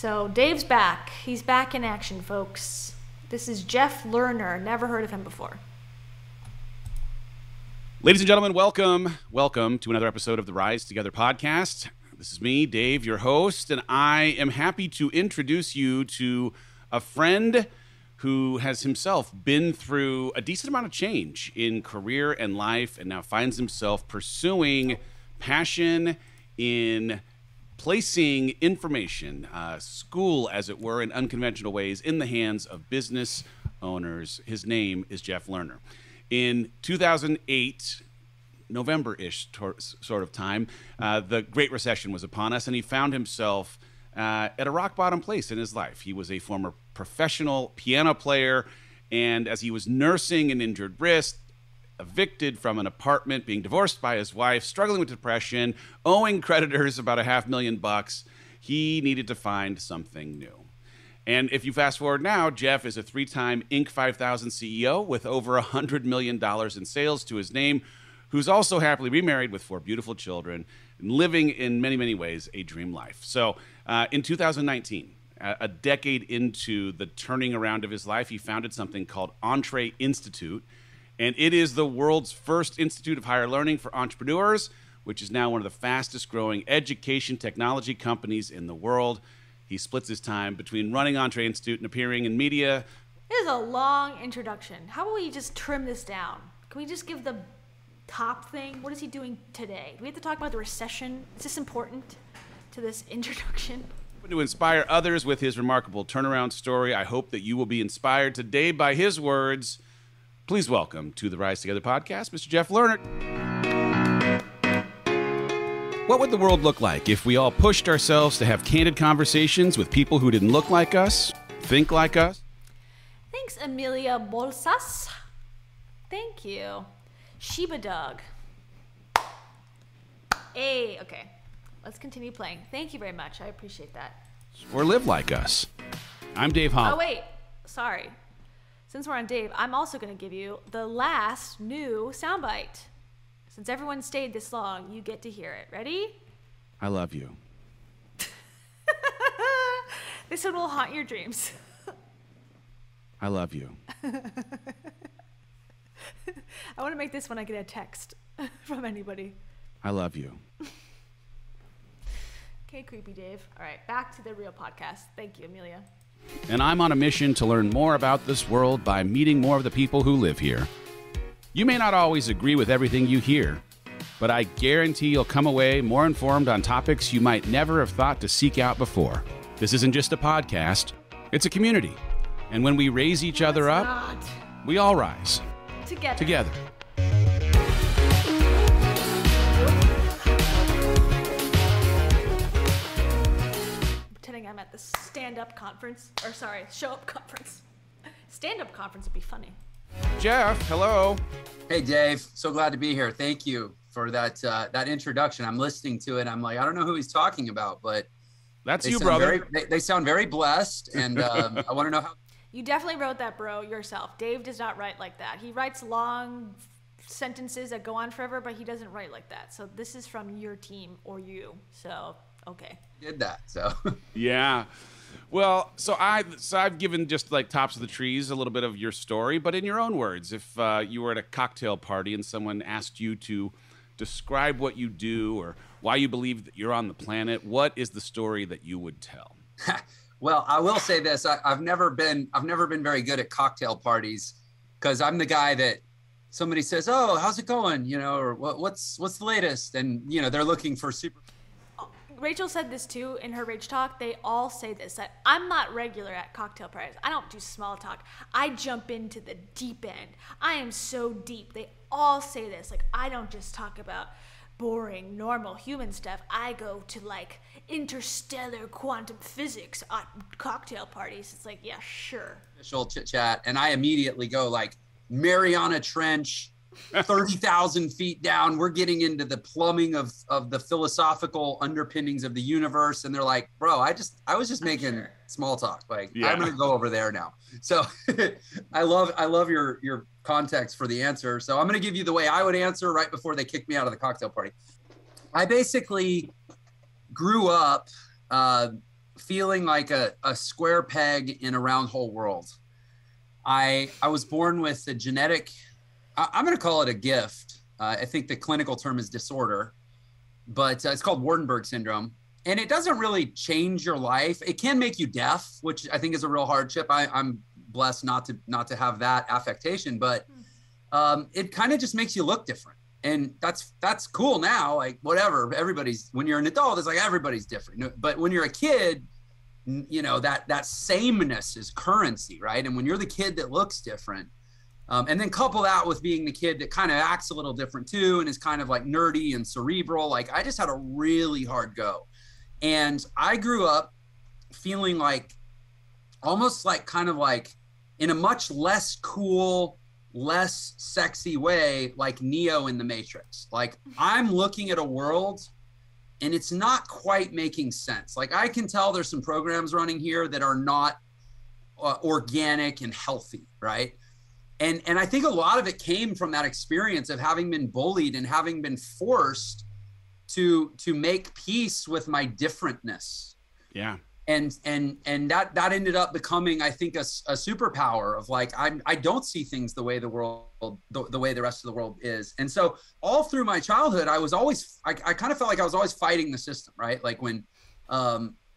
So Dave's back. He's back in action, folks. This is Jeff Lerner. Never heard of him before. Ladies and gentlemen, welcome. Welcome to another episode of the Rise Together podcast. This is me, Dave, your host, and I am happy to introduce you to a friend who has himself been through a decent amount of change in career and life and now finds himself pursuing passion in placing information, school, as it were, in unconventional ways in the hands of business owners. His name is Jeff Lerner. In 2008, November-ish sort of time, the Great Recession was upon us, and he found himself at a rock bottom place in his life. He was a former professional piano player, and as he was nursing an injured wrist, evicted from an apartment, being divorced by his wife, struggling with depression, owing creditors about $500,000, he needed to find something new. And if you fast forward now, Jeff is a three-time Inc. 5000 CEO with over $100 million in sales to his name, who's also happily remarried with 4 beautiful children and living in many, many ways a dream life. So in 2019, a decade into the turning around of his life, he founded something called Entre Institute, and it is the world's first institute of higher learning for entrepreneurs, which is now one of the fastest growing education technology companies in the world. He splits his time between running Entre Institute and appearing in media. It is a long introduction. How about we just trim this down? Can we just give the top thing? What is he doing today? Do we have to talk about the recession? Is this important to this introduction? To inspire others with his remarkable turnaround story, I hope that you will be inspired today by his words. Please welcome to the Rise Together podcast, Mr. Jeff Lerner. What would the world look like if we all pushed ourselves to have candid conversations with people who didn't look like us, think like us? Thanks, Amelia Bolsas. Thank you. Sheba Dog. Hey, okay. Let's continue playing. Thank you very much. I appreciate that. Or live like us. I'm Dave Hollis. Oh, wait. Sorry. Since we're on Dave, I'm also going to give you the last new soundbite. Since everyone stayed this long, you get to hear it. Ready? I love you. This one will haunt your dreams. I love you. I want to make this when I get a text from anybody. I love you. Okay, creepy Dave. All right, back to the real podcast. Thank you, Amelia. And I'm on a mission to learn more about this world by meeting more of the people who live here. You may not always agree with everything you hear, but I guarantee you'll come away more informed on topics you might never have thought to seek out before. This isn't just a podcast, it's a community. And when we raise each other up, we all rise. Together. I'm at the stand-up conference, or sorry, show-up conference. Stand-up conference would be funny. Jeff, hello. Hey, Dave. So glad to be here. Thank you for that that introduction. I'm listening to it. I'm like, I don't know who he's talking about, but that's you, brother. They sound very blessed, and I want to know how. You definitely wrote that, bro, yourself. Dave does not write like that. He writes long sentences that go on forever, but he doesn't write like that. So this is from your team or you. So. Okay. Did that, so. Yeah. Well, so I've given just like tops of the trees a little bit of your story, but in your own words, if you were at a cocktail party and someone asked you to describe what you do or why you believe that you're on the planet, what is the story that you would tell? Well, I will say this. I've never been very good at cocktail parties because I'm the guy that somebody says, oh, how's it going? You know, or what's the latest? And, you know, they're looking for super... Rachel said this too in her Rage Talk. They all say this, that I'm not regular at cocktail parties. I don't do small talk. I jump into the deep end. I am so deep. They all say this. Like, I don't just talk about boring, normal human stuff. I go to like interstellar quantum physics at cocktail parties. It's like, yeah, sure. Official chit chat. And I immediately go like Mariana Trench. 30,000 feet down, we're getting into the plumbing of the philosophical underpinnings of the universe. And they're like, bro, I was just making small talk. Like, yeah. I'm going to go over there now. So I love your context for the answer. So I'm going to give you the way I would answer right before they kicked me out of the cocktail party. I basically grew up feeling like a square peg in a round hole world. I was born with a genetic, I'm going to call it a gift. I think the clinical term is disorder, but it's called Waardenburg syndrome. And it doesn't really change your life. It can make you deaf, which I think is a real hardship. I'm blessed not to have that affectation, but it kind of just makes you look different. And that's cool now, like whatever, when you're an adult, it's like everybody's different. But when you're a kid, you know, that sameness is currency, right? And when you're the kid that looks different, and then couple that with being the kid that kind of acts a little different too, and is kind of like nerdy and cerebral, like I just had a really hard go. And I grew up feeling like, almost like kind of like in a much less cool, less sexy way, like Neo in the Matrix. Like I'm looking at a world and it's not quite making sense. Like I can tell there's some programs running here that are not organic and healthy, right? And I think a lot of it came from that experience of having been bullied and having been forced to make peace with my differentness. Yeah. And that ended up becoming, I think, a superpower of like, I don't see things the way the world, the way the rest of the world is. And so all through my childhood, I was always, I kind of felt like I was always fighting the system, right? Like when,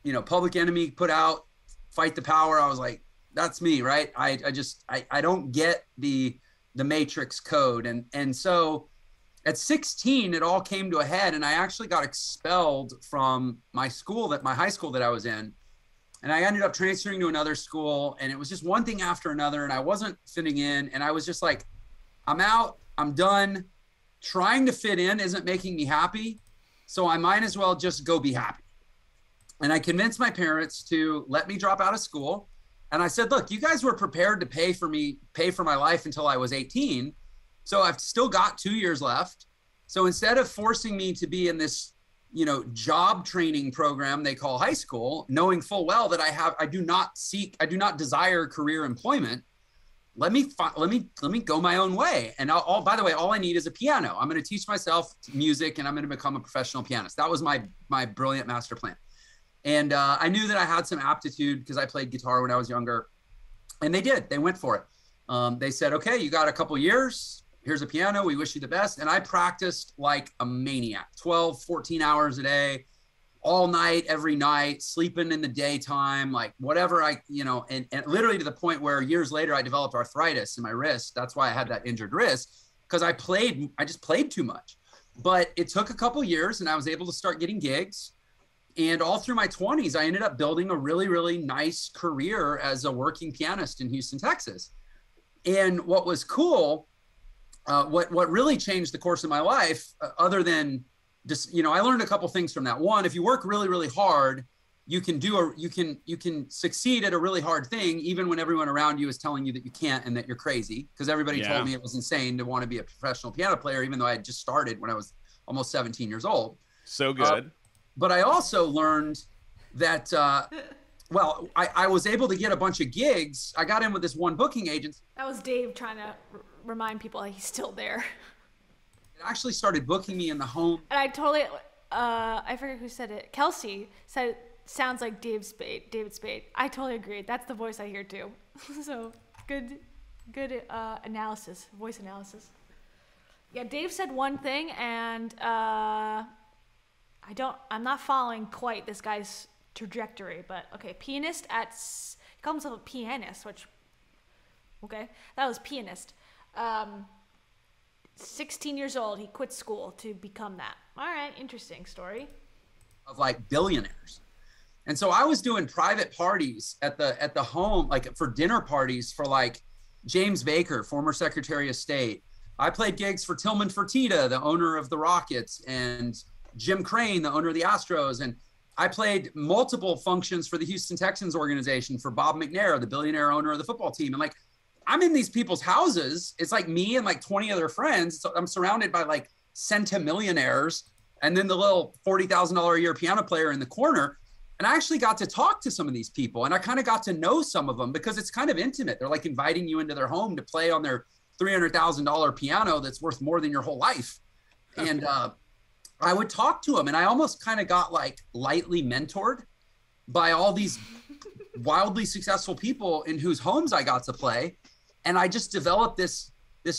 you know, Public Enemy put out Fight the Power, I was like, that's me, right? I just don't get the Matrix code. And so at 16, it all came to a head, and I actually got expelled from my high school that I was in. And I ended up transferring to another school, and it was just one thing after another, and I wasn't fitting in. And I was just like, I'm out, I'm done. Trying to fit in isn't making me happy, so I might as well just go be happy. And I convinced my parents to let me drop out of school. And I said, look, you guys were prepared to pay for my life until I was 18. So I've still got 2 years left. So instead of forcing me to be in this, you know, job training program they call high school, knowing full well that I do not desire career employment, let me go my own way. And by the way, all I need is a piano. I'm going to teach myself music, and I'm going to become a professional pianist. That was my brilliant master plan. And I knew that I had some aptitude because I played guitar when I was younger, and they went for it. They said, okay, you got a couple years. Here's a piano, we wish you the best. And I practiced like a maniac, 12, 14 hours a day, all night, every night, sleeping in the daytime, like whatever and literally to the point where years later I developed arthritis in my wrist. That's why I had that injured wrist, because I just played too much. But it took a couple years, and I was able to start getting gigs. And all through my 20s, I ended up building a really, really nice career as a working pianist in Houston, Texas. And what was cool, what really changed the course of my life, other than just, you know, I learned a couple things from that. One, if you work really, really hard, you can succeed at a really hard thing, even when everyone around you is telling you that you can't and that you're crazy. Because everybody told me it was insane to want to be a professional piano player, even though I had just started when I was almost 17 years old. So good. But I also learned that, well, I was able to get a bunch of gigs. I got in with this one booking agent. That was Dave trying to remind people that he's still there. It actually started booking me in the home. And I totally, I forget who said it. Kelsey said, sounds like David Spade. I totally agree. That's the voice I hear too. So good analysis, voice analysis. Yeah, Dave said one thing, and I'm not following quite this guy's trajectory, but okay, pianist he calls himself a pianist, which, okay, that was pianist. 16 years old, he quit school to become that. All right, interesting story. Of like billionaires. And so I was doing private parties at the home, like for dinner parties for like James Baker, former Secretary of State. I played gigs for Tillman Fertitta, the owner of the Rockets, and Jim Crane, the owner of the Astros. And I played multiple functions for the Houston Texans organization for Bob McNair, the billionaire owner of the football team. And like, I'm in these people's houses. It's like me and like 20 other friends. So I'm surrounded by like centimillionaires and then the little $40,000 a year piano player in the corner. And I actually got to talk to some of these people, and I kind of got to know some of them because it's kind of intimate. They're like inviting you into their home to play on their $300,000 piano that's worth more than your whole life. And I would talk to them, and I almost kind of got like lightly mentored. by all these wildly successful people in whose homes I got to play. And I just developed this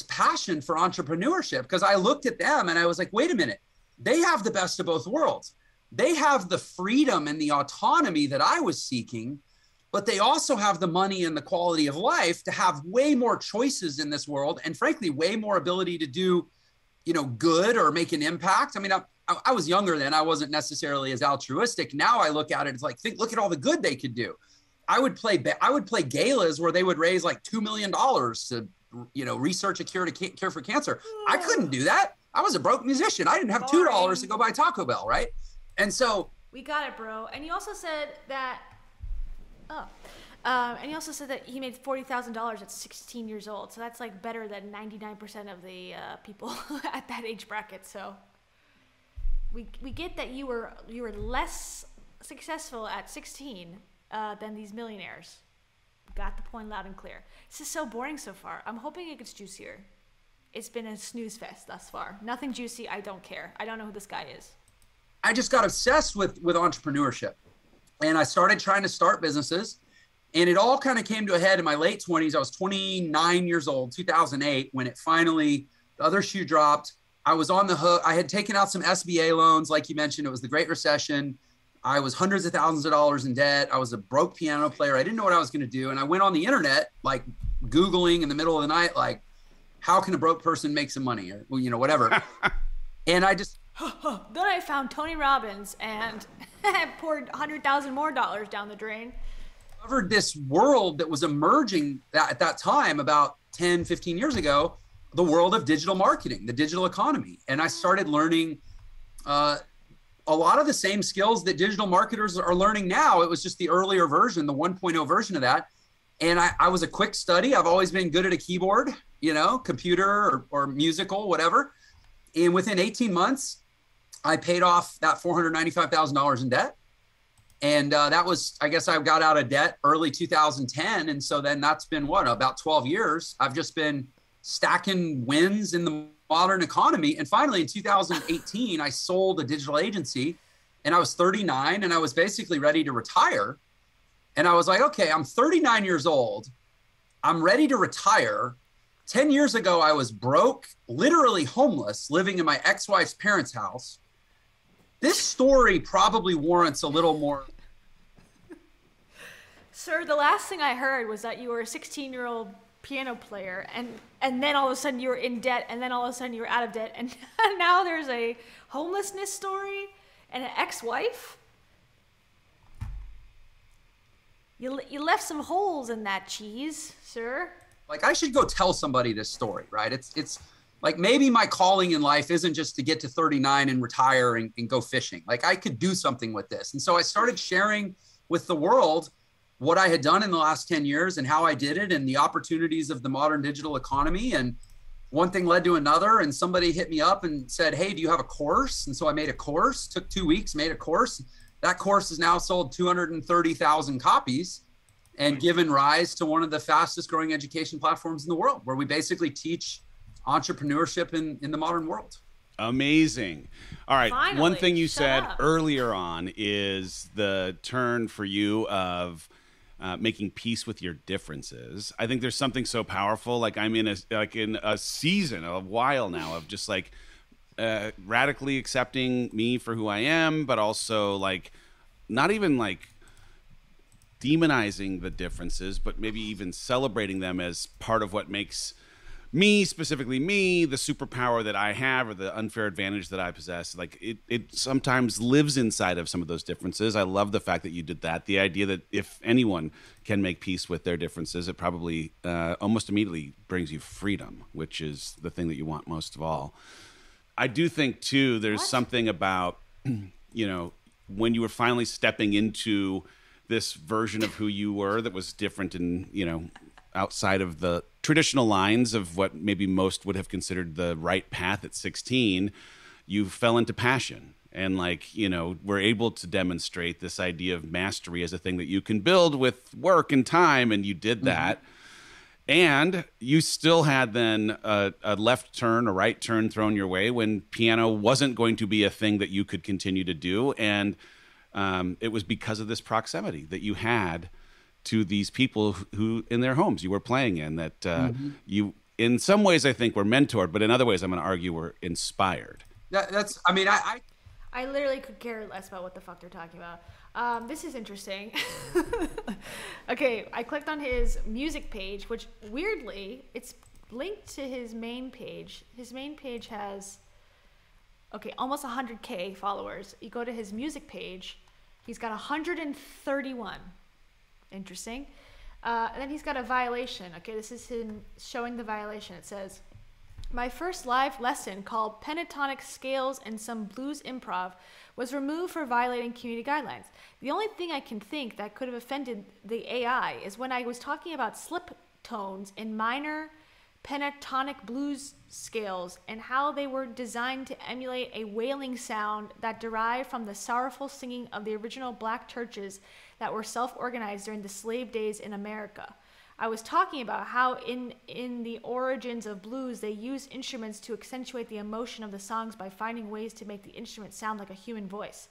passion for entrepreneurship because I looked at them and I was like, wait a minute, they have the best of both worlds. They have the freedom and the autonomy that I was seeking, but they also have the money and the quality of life to have way more choices in this world. And frankly, way more ability to do, you know, good or make an impact. I mean, I was younger then. I wasn't necessarily as altruistic. Now I look at it, it's like, look at all the good they could do. I would play galas where they would raise like $2 million to, you know, research a cure to cure for cancer. I couldn't do that. I was a broke musician. I didn't have $2 to go buy Taco Bell, right? And so we got it, bro. And you also said that, he made $40,000 at 16 years old. So that's like better than 99% of the people at that age bracket. So we get that you were less successful at 16 than these millionaires. Got the point loud and clear. This is so boring so far. I'm hoping it gets juicier. It's been a snooze fest thus far. Nothing juicy. I don't care. I don't know who this guy is. I just got obsessed with entrepreneurship, and I started trying to start businesses, and it all kind of came to a head in my late 20s. I was 29 years old, 2008, when it finally, the other shoe dropped. I was on the hook. I had taken out some SBA loans. Like you mentioned, it was the Great Recession. I was hundreds of thousands of dollars in debt. I was a broke piano player. I didn't know what I was going to do. And I went on the internet, like Googling in the middle of the night, like, how can a broke person make some money? Or, you know, whatever. And I just... Then I found Tony Robbins and poured $100,000 more down the drain. I discovered this world that was emerging at that time, about 10, 15 years ago, the world of digital marketing, the digital economy. And I started learning a lot of the same skills that digital marketers are learning now. It was just the earlier version, the 1.0 version of that. And I was a quick study. I've always been good at a keyboard, you know, computer or musical, whatever. And within 18 months, I paid off that $495,000 in debt. And that was, I guess I got out of debt early 2010. And so then that's been what, about 12 years. I've just been stacking wins in the modern economy. And finally in 2018, I sold a digital agency and I was 39 and I was basically ready to retire. And I was like, okay, I'm 39 years old. I'm ready to retire. 10 years ago, I was broke, literally homeless, living in my ex-wife's parents' house. This story probably warrants a little more. Sir, the last thing I heard was that you were a 16-year-old piano player, and then all of a sudden you were in debt, and then all of a sudden you were out of debt, and now there's a homelessness story and an ex-wife? You left some holes in that cheese, sir. Like I should go tell somebody this story, right? It's like maybe my calling in life isn't just to get to 39 and retire and go fishing. Like I could do something with this. And so I started sharing with the world what I had done in the last 10 years and how I did it and the opportunities of the modern digital economy. And one thing led to another, and somebody hit me up and said, hey, do you have a course? And so I made a course, took 2 weeks, made a course. That course has now sold 230,000 copies and given rise to one of the fastest growing education platforms in the world, where we basically teach entrepreneurship in the modern world. Amazing. All right. Finally, one thing you said earlier on is the turn for you of making peace with your differences. I think there's something so powerful. Like I'm in a season, a while now, of just like radically accepting me for who I am, but also like not even like demonizing the differences, but maybe even celebrating them as part of what makes me, specifically me, the superpower that I have or the unfair advantage that I possess. Like it sometimes lives inside of some of those differences. I love the fact that you did that. The idea that if anyone can make peace with their differences, it probably almost immediately brings you freedom, which is the thing that you want most of all. I do think too, there's something about, you know, when you were finally stepping into this version of who you were that was different and, you know, outside of the traditional lines of what maybe most would have considered the right path at 16, you fell into passion and, like, you know, were able to demonstrate this idea of mastery as a thing that you can build with work and time. And you did that. Mm-hmm. And you still had then a left turn, a right turn thrown your way when piano wasn't going to be a thing that you could continue to do. And It was because of this proximity that you had to these people who in their homes you were playing in, that you, in some ways I think were mentored, but in other ways I'm going to argue were inspired. That's, I mean, I literally could care less about what the fuck they're talking about. This is interesting. Okay, I clicked on his music page, which weirdly, it's linked to his main page. His main page has, okay, almost 100K followers. You go to his music page, he's got 131. Interesting. And then he's got a violation. Okay, this is him showing the violation. It says, my first live lesson called Pentatonic Scales and Some Blues Improv was removed for violating community guidelines. The only thing I can think that could have offended the AI is when I was talking about slip tones in minor pentatonic blues scales and how they were designed to emulate a wailing sound that derived from the sorrowful singing of the original black churches that were self-organized during the slave days in America. I was talking about how in the origins of blues, they used instruments to accentuate the emotion of the songs by finding ways to make the instrument sound like a human voice.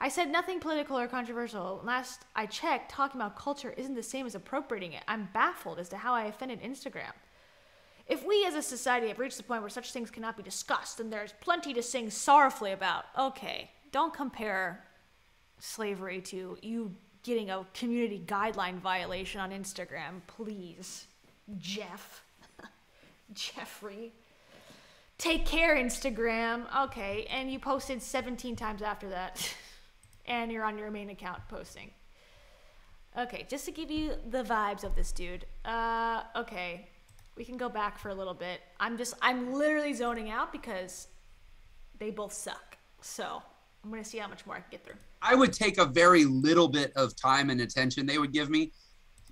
I said nothing political or controversial. Last I checked, talking about culture isn't the same as appropriating it. I'm baffled as to how I offended Instagram. If we as a society have reached the point where such things cannot be discussed, then there's plenty to sing sorrowfully about. Okay, don't compare slavery to you getting a community guideline violation on Instagram, please. Jeff. Jeffrey. Take care, Instagram. Okay, and you posted 17 times after that. And you're on your main account posting. Okay, just to give you the vibes of this dude. Okay, we can go back for a little bit. I'm literally zoning out because they both suck. So I'm gonna see how much more I can get through. I would take a very little bit of time and attention they would give me,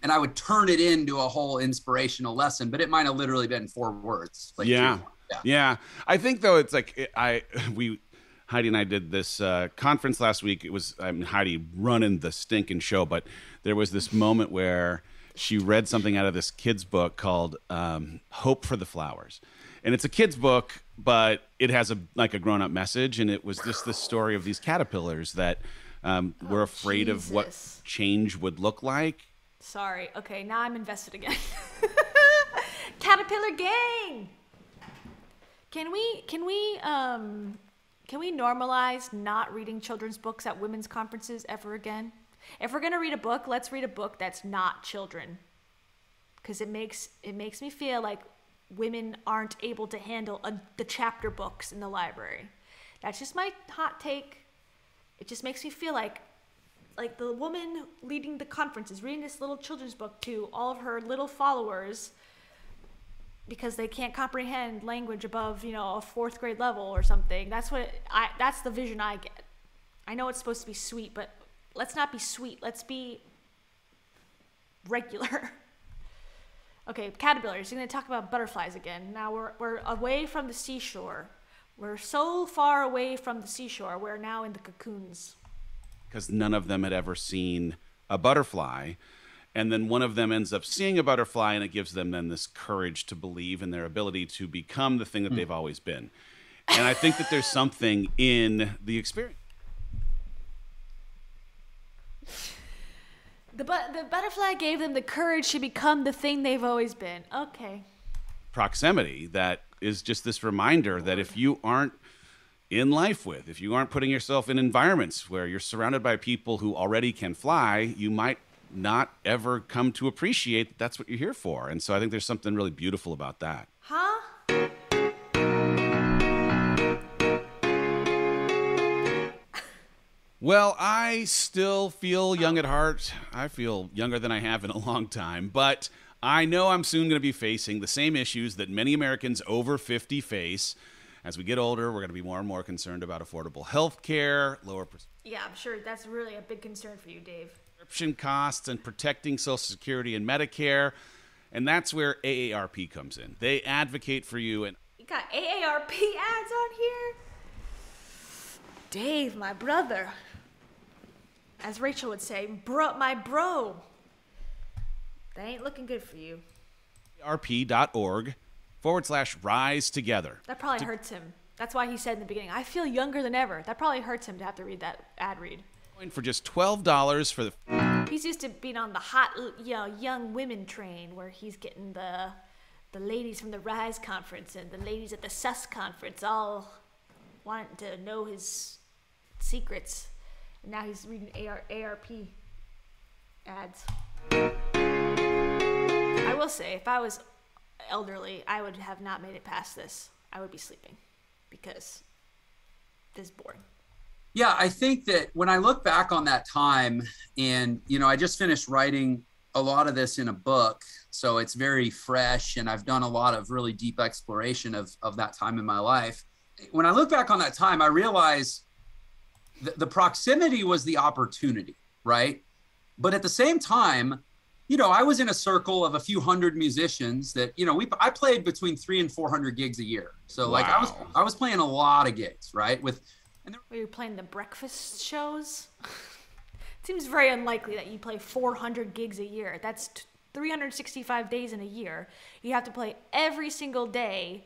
and I would turn it into a whole inspirational lesson, but it might have literally been 4 words. Like yeah. I think though, it's like, Heidi and I did this conference last week. It was, I mean, Heidi running the stinking show, but there was this moment where she read something out of this kid's book called Hope for the Flowers. And it's a kid's book, but it has a grown-up message, and it was just the story of these caterpillars that were afraid of what change would look like. Sorry. Okay, now I'm invested again. Caterpillar gang. Can we normalize not reading children's books at women's conferences ever again? If we're gonna read a book, let's read a book that's not children, because it makes me feel like women aren't able to handle the chapter books in the library. That's just my hot take. It just makes me feel like the woman leading the conference is reading this little children's book to all of her little followers because they can't comprehend language above, you know, a 4th grade level or something. That's the vision I get. I know it's supposed to be sweet, but let's not be sweet. Let's be regular. Okay, caterpillars. You're going to talk about butterflies again. Now we're away from the seashore. We're so far away from the seashore. We're now in the cocoons. Because none of them had ever seen a butterfly. And then one of them ends up seeing a butterfly, and it gives them then this courage to believe in their ability to become the thing that they've always been. And I think that there's something in the experience. The butterfly gave them the courage to become the thing they've always been. Okay. Proximity, that is just this reminder that if you aren't in life with, if you aren't putting yourself in environments where you're surrounded by people who already can fly, you might not ever come to appreciate that that's what you're here for. And so I think there's something really beautiful about that. Huh? Well, I still feel young at heart. I feel younger than I have in a long time, but I know I'm soon going to be facing the same issues that many Americans over 50 face. As we get older, we're going to be more and more concerned about affordable health care, lower... Yeah, I'm sure that's really a big concern for you, Dave. ...prescription costs and protecting Social Security and Medicare, and that's where AARP comes in. They advocate for you and... You got AARP ads on here? Dave, my brother. As Rachel would say, my bro. That ain't looking good for you. AARP.org/rise together. That probably hurts him. That's why he said in the beginning, I feel younger than ever. That probably hurts him to have to read that ad read. for just $12 for the... He's used to being on the hot, you know, young women train where he's getting the ladies from the RISE conference and the ladies at the SUS conference all wanting to know his secrets. And now he's reading ARP ads. I will say, if I was elderly, I would have not made it past this. I would be sleeping because this is boring. Yeah, I think that when I look back on that time and, you know, I just finished writing a lot of this in a book, so it's very fresh, and I've done a lot of really deep exploration of that time in my life. When I look back on that time, I realize the proximity was the opportunity, right? But at the same time, you know, I was in a circle of a few hundred musicians that, you know, I played between 300 and 400 gigs a year. So wow. Like I was playing a lot of gigs, right? Were you playing the breakfast shows? It seems very unlikely that you play 400 gigs a year. That's 365 days in a year. You have to play every single day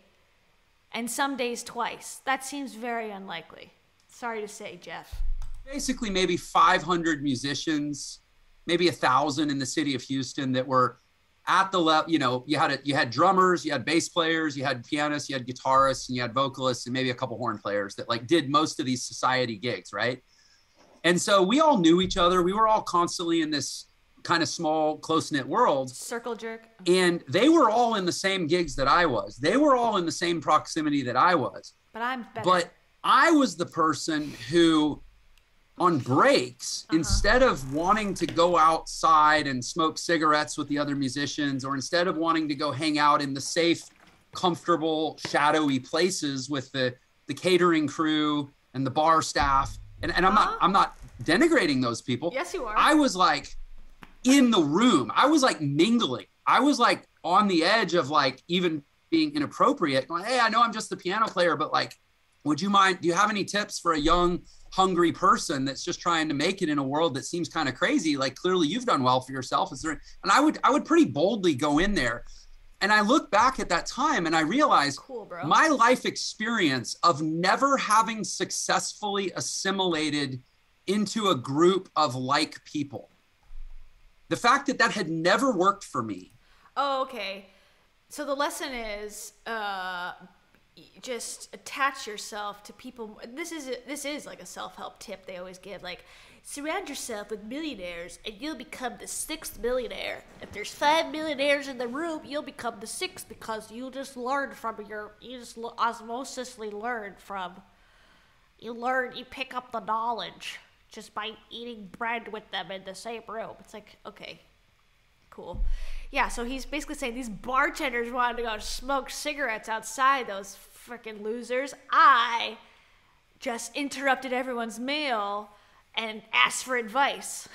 and some days twice. That seems very unlikely. Sorry to say, Jeff. Basically maybe 500 musicians, maybe 1,000 in the city of Houston that were at the level, you know, you had drummers, you had bass players, you had pianists, you had guitarists, and you had vocalists, and maybe a couple horn players that like did most of these society gigs, right? And so we all knew each other. We were all constantly in this kind of small, close-knit world. Circle jerk. And they were all in the same gigs that I was. They were all in the same proximity that I was. But I'm better. But I was the person who, on breaks, instead of wanting to go outside and smoke cigarettes with the other musicians, or instead of wanting to go hang out in the safe, comfortable, shadowy places with the catering crew and the bar staff, and I'm not denigrating those people. Yes, you are. I was like in the room. I was like mingling. I was like on the edge of like even being inappropriate. Going, hey, I know I'm just the piano player, but like, would you mind? Do you have any tips for a young, hungry person that's just trying to make it in a world that seems kind of crazy? Like, clearly you've done well for yourself. Is there? And I would pretty boldly go in there. And I look back at that time and I realize, cool, bro, my life experience of never having successfully assimilated into a group of like people. The fact that that had never worked for me. Oh, okay. So the lesson is, just attach yourself to people. This is like a self-help tip they always give, like, surround yourself with millionaires and you'll become the 6th millionaire. If there's 5 millionaires in the room, you'll become the 6th because you just learned from you pick up the knowledge just by eating bread with them in the same room. It's like, okay, cool. Yeah, so he's basically saying these bartenders wanted to go smoke cigarettes outside, those freaking losers. I just interrupted everyone's meal and asked for advice.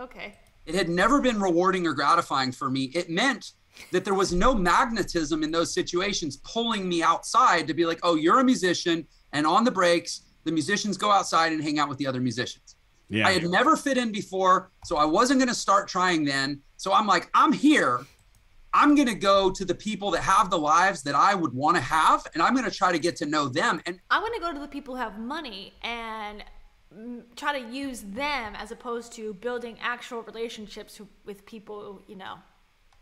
Okay. It had never been rewarding or gratifying for me. It meant that there was no magnetism in those situations pulling me outside to be like, oh, you're a musician, and on the breaks, the musicians go outside and hang out with the other musicians. Yeah. I had never fit in before, so I wasn't going to start trying then. So I'm like, I'm here. I'm going to go to the people that have the lives that I would want to have, and I'm going to try to get to know them. And I'm going to go to the people who have money and try to use them as opposed to building actual relationships with people, you know,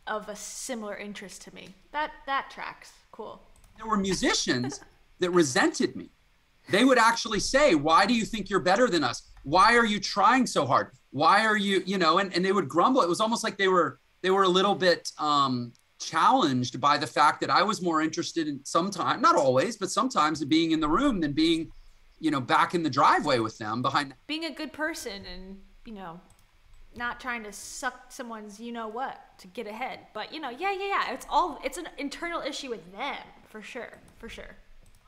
of a similar interest to me. That tracks. Cool. There were musicians that resented me. They would actually say, why do you think you're better than us? Why are you trying so hard? Why are you, you know, and they would grumble. It was almost like they were a little bit challenged by the fact that I was more interested in sometimes, not always, but sometimes being in the room than being, you know, back in the driveway with them behind. Being a good person and, you know, not trying to suck someone's, you know what, to get ahead. But, you know, yeah. It's an internal issue with them for sure.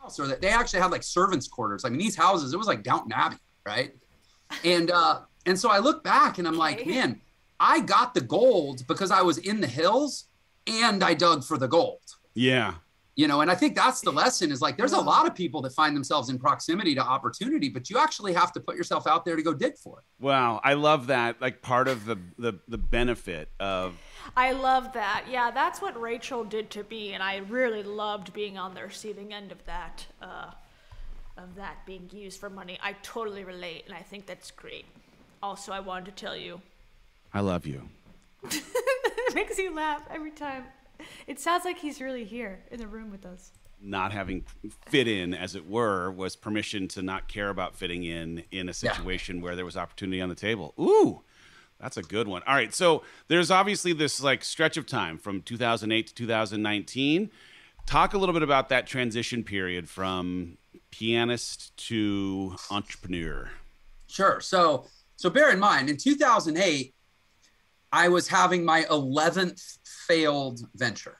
So that they actually had like servants' quarters. I mean, these houses, it was like Downton Abbey, right? And so I look back and I'm like, man, I got the gold because I was in the hills and I dug for the gold. Yeah. You know, and I think that's the lesson is like, there's a lot of people that find themselves in proximity to opportunity, but you actually have to put yourself out there to go dig for it. Wow. I love that. Like part of the benefit of. I love that. Yeah, that's what Rachel did to me. And I really loved being on the receiving end of that. of that being used for money. I totally relate, and I think that's great. Also, I wanted to tell you, I love you. It makes you laugh every time. It sounds like he's really here in the room with us. Not having fit in, as it were, was permission to not care about fitting in a situation where there was opportunity on the table. Ooh, that's a good one. All right, so there's obviously this like stretch of time from 2008 to 2019. Talk a little bit about that transition period from pianist to entrepreneur. Sure. So bear in mind, in 2008, I was having my 11th failed venture.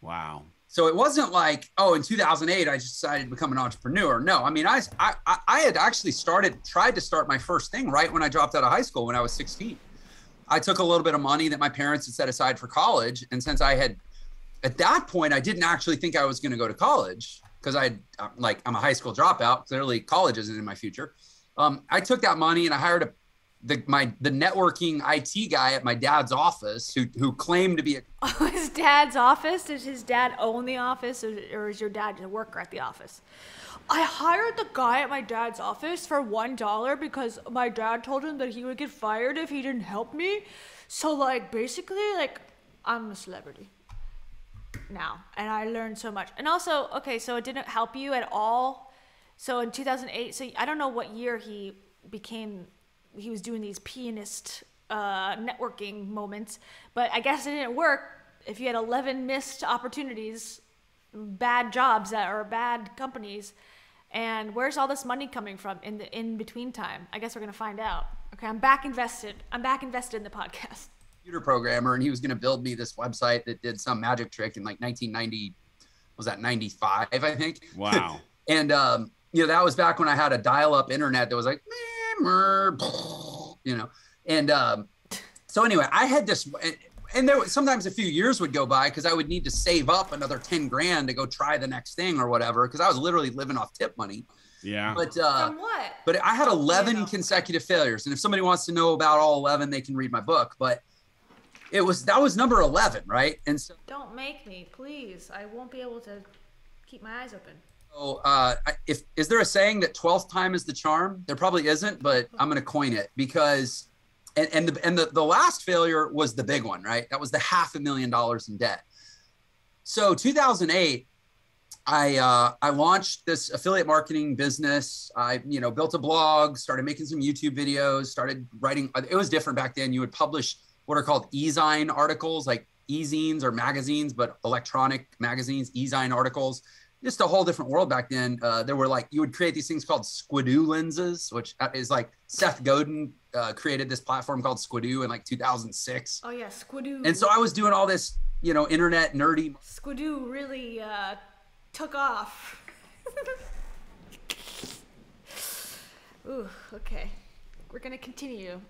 Wow. So it wasn't like, oh, in 2008, I just decided to become an entrepreneur. No, I mean, I had actually tried to start my first thing right when I dropped out of high school when I was 16. I took a little bit of money that my parents had set aside for college. And since I had, at that point, I didn't actually think I was going to go to college because I'm a high school dropout. Clearly, college isn't in my future. I took that money and I hired the networking IT guy at my dad's office who claimed to be a... Oh, his dad's office? Does his dad own the office, or is your dad a worker at the office? I hired the guy at my dad's office for $1 because my dad told him that he would get fired if he didn't help me. So like, basically, like, I'm a celebrity now, and I learned so much. And also, okay, so it didn't help you at all. So in 2008, so I don't know what year he was doing these pianist networking moments, but I guess it didn't work if you had 11 missed opportunities, bad jobs that are bad companies. And where's all this money coming from in the in-between time? I guess we're gonna find out. Okay, I'm back invested. I'm back invested in the podcast. Computer programmer, and he was gonna build me this website that did some magic trick in like 1990, was that 95, I think? Wow. And you know, that was back when I had a dial-up internet that was like, meh, you know, and so anyway, I had this, and there was sometimes a few years would go by because I would need to save up another 10 grand to go try the next thing or whatever, because I was literally living off tip money. Yeah. But but I had 11 consecutive failures, and if somebody wants to know about all 11, they can read my book. But that was number 11, right? And so, don't make me, please. I won't be able to keep my eyes open. So, is there a saying that 12th time is the charm? There probably isn't, but I'm going to coin it because, and the last failure was the big one, right? That was the $500,000 in debt. So 2008, I launched this affiliate marketing business. I, you know, built a blog, started making some YouTube videos, started writing. It was different back then. You would publish what are called e-zine articles, like e-zines or magazines, but electronic magazines, e-zine articles. Just a whole different world back then. There were like, you would create these things called Squidoo lenses, which is like Seth Godin created this platform called Squidoo in like 2006. Oh yeah, Squidoo. And so I was doing all this, you know, internet nerdy. Squidoo really took off. Ooh, okay. We're gonna continue.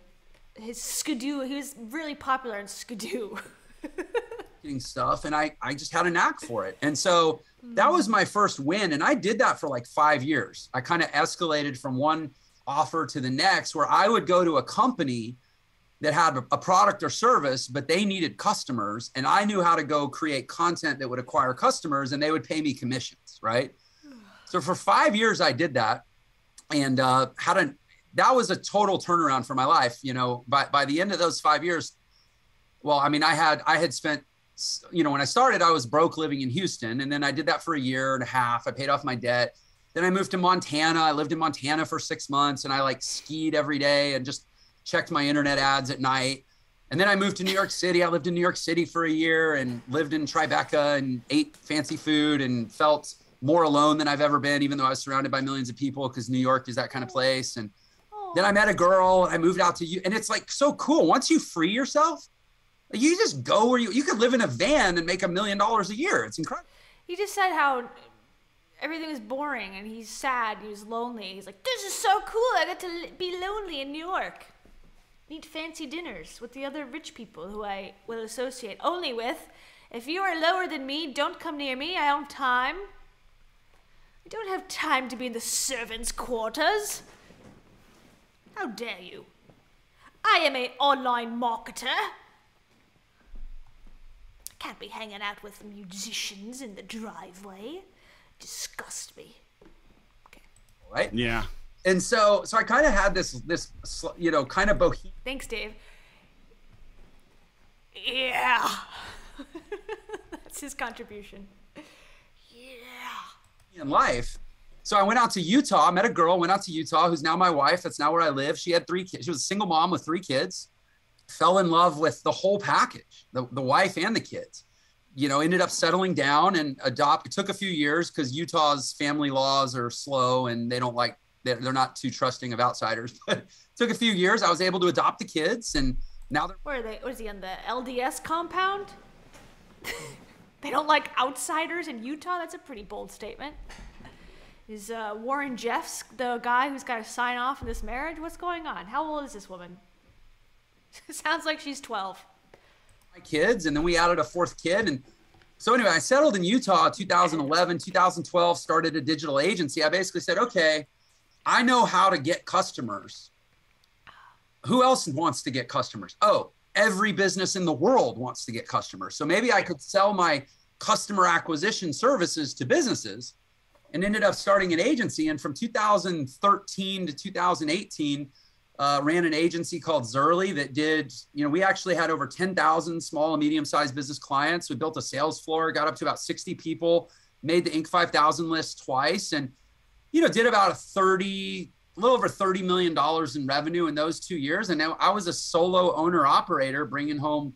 His Squidoo, he was really popular in Squidoo. Stuff, and I just had a knack for it. And so that was my first win, and I did that for like 5 years. I kind of escalated from one offer to the next, where I would go to a company that had a product or service, but they needed customers, and I knew how to go create content that would acquire customers, and they would pay me commissions, right? So for 5 years I did that, and that was a total turnaround for my life. You know, by the end of those 5 years, well, I mean, I had spent, you know, when I started, I was broke living in Houston. And then I did that for a year and a half. I paid off my debt. Then I moved to Montana. I lived in Montana for 6 months, and I like skied every day and just checked my internet ads at night. And then I moved to New York City. I lived in New York City for a year and lived in Tribeca and ate fancy food and felt more alone than I've ever been, even though I was surrounded by millions of people, because New York is that kind of place. And then I met a girl and I moved out to you. And it's like so cool. Once you free yourself, you just go where you could live in a van and make $1 million a year. It's incredible. He just said how everything was boring, and he's sad, he was lonely. He's like, this is so cool. I get to be lonely in New York. Eat fancy dinners with the other rich people who I will associate only with. If you are lower than me, don't come near me. I don't have time. I don't have time to be in the servants' quarters. How dare you? I am an online marketer. Can't be hanging out with musicians in the driveway. Disgust me. Okay. right? Yeah. And so I kind of had this, you know, kind of bohemian. Thanks, Dave. Yeah. That's his contribution. Yeah. In life. So I went out to Utah, met a girl, went out to Utah, who's now my wife. That's now where I live. She had 3 kids. She was a single mom with 3 kids, fell in love with the whole package, the wife and the kids, you know, ended up settling down and adopt. It took a few years because Utah's family laws are slow and they don't like, they're not too trusting of outsiders, but it took a few years. I was able to adopt the kids, and now they're— where are they? Was he on the LDS compound? They don't like outsiders in Utah? That's a pretty bold statement. Is Warren Jeffs the guy who's got to sign off in this marriage? What's going on? How old is this woman? Sounds like she's 12. My kids, and then we added a 4th kid. And so anyway, I settled in Utah 2011, 2012, started a digital agency. I basically said, okay, I know how to get customers. Who else wants to get customers? Oh, every business in the world wants to get customers. So maybe I could sell my customer acquisition services to businesses, and ended up starting an agency. And from 2013 to 2018, ran an agency called Zurly that did, you know, we actually had over 10,000 small and medium-sized business clients. We built a sales floor, got up to about 60 people, made the Inc. 5000 list twice. And you know, did about a little over $30 million in revenue in those 2 years. And now I was a solo owner operator bringing home,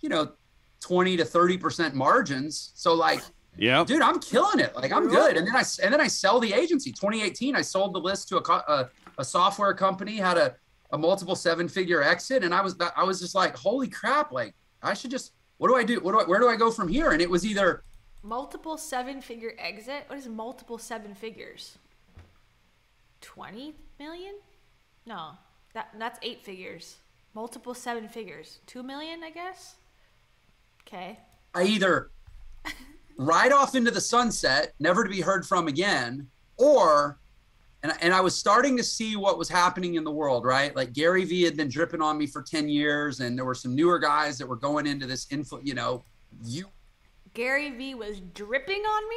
you know, 20 to 30% margins. So like, yeah, dude, I'm killing it. Like I'm good. And then I sell the agency. 2018, I sold the list to a software company, had a multiple 7-figure exit. And I was just like, holy crap. Like I should just, what do I do? Where do I go from here? And it was either multiple 7-figure exit. What is multiple 7 figures? 20 million? No, that's 8 figures. Multiple 7 figures. 2 million, I guess. Okay. I either ride off into the sunset, never to be heard from again, or, and I was starting to see what was happening in the world, right? Like Gary Vee had been dripping on me for 10 years, and there were some newer guys that were going into this Gary Vee was dripping on me?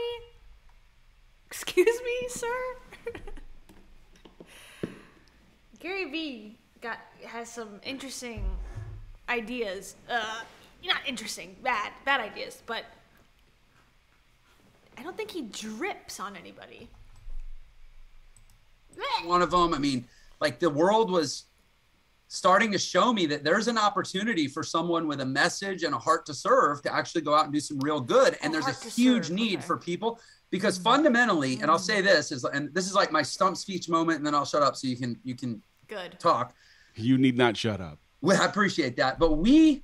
Excuse me, sir? Gary Vee has some interesting ideas. Not interesting, bad ideas, but I don't think he drips on anybody. One of them, I mean, like the world was starting to show me that there's an opportunity for someone with a message and a heart to serve to actually go out and do some real good. And there's a huge need for people, because fundamentally, and I'll say this is, and this is like my stump speech moment, and then I'll shut up so you can good talk. You need not shut up. Well, I appreciate that. But we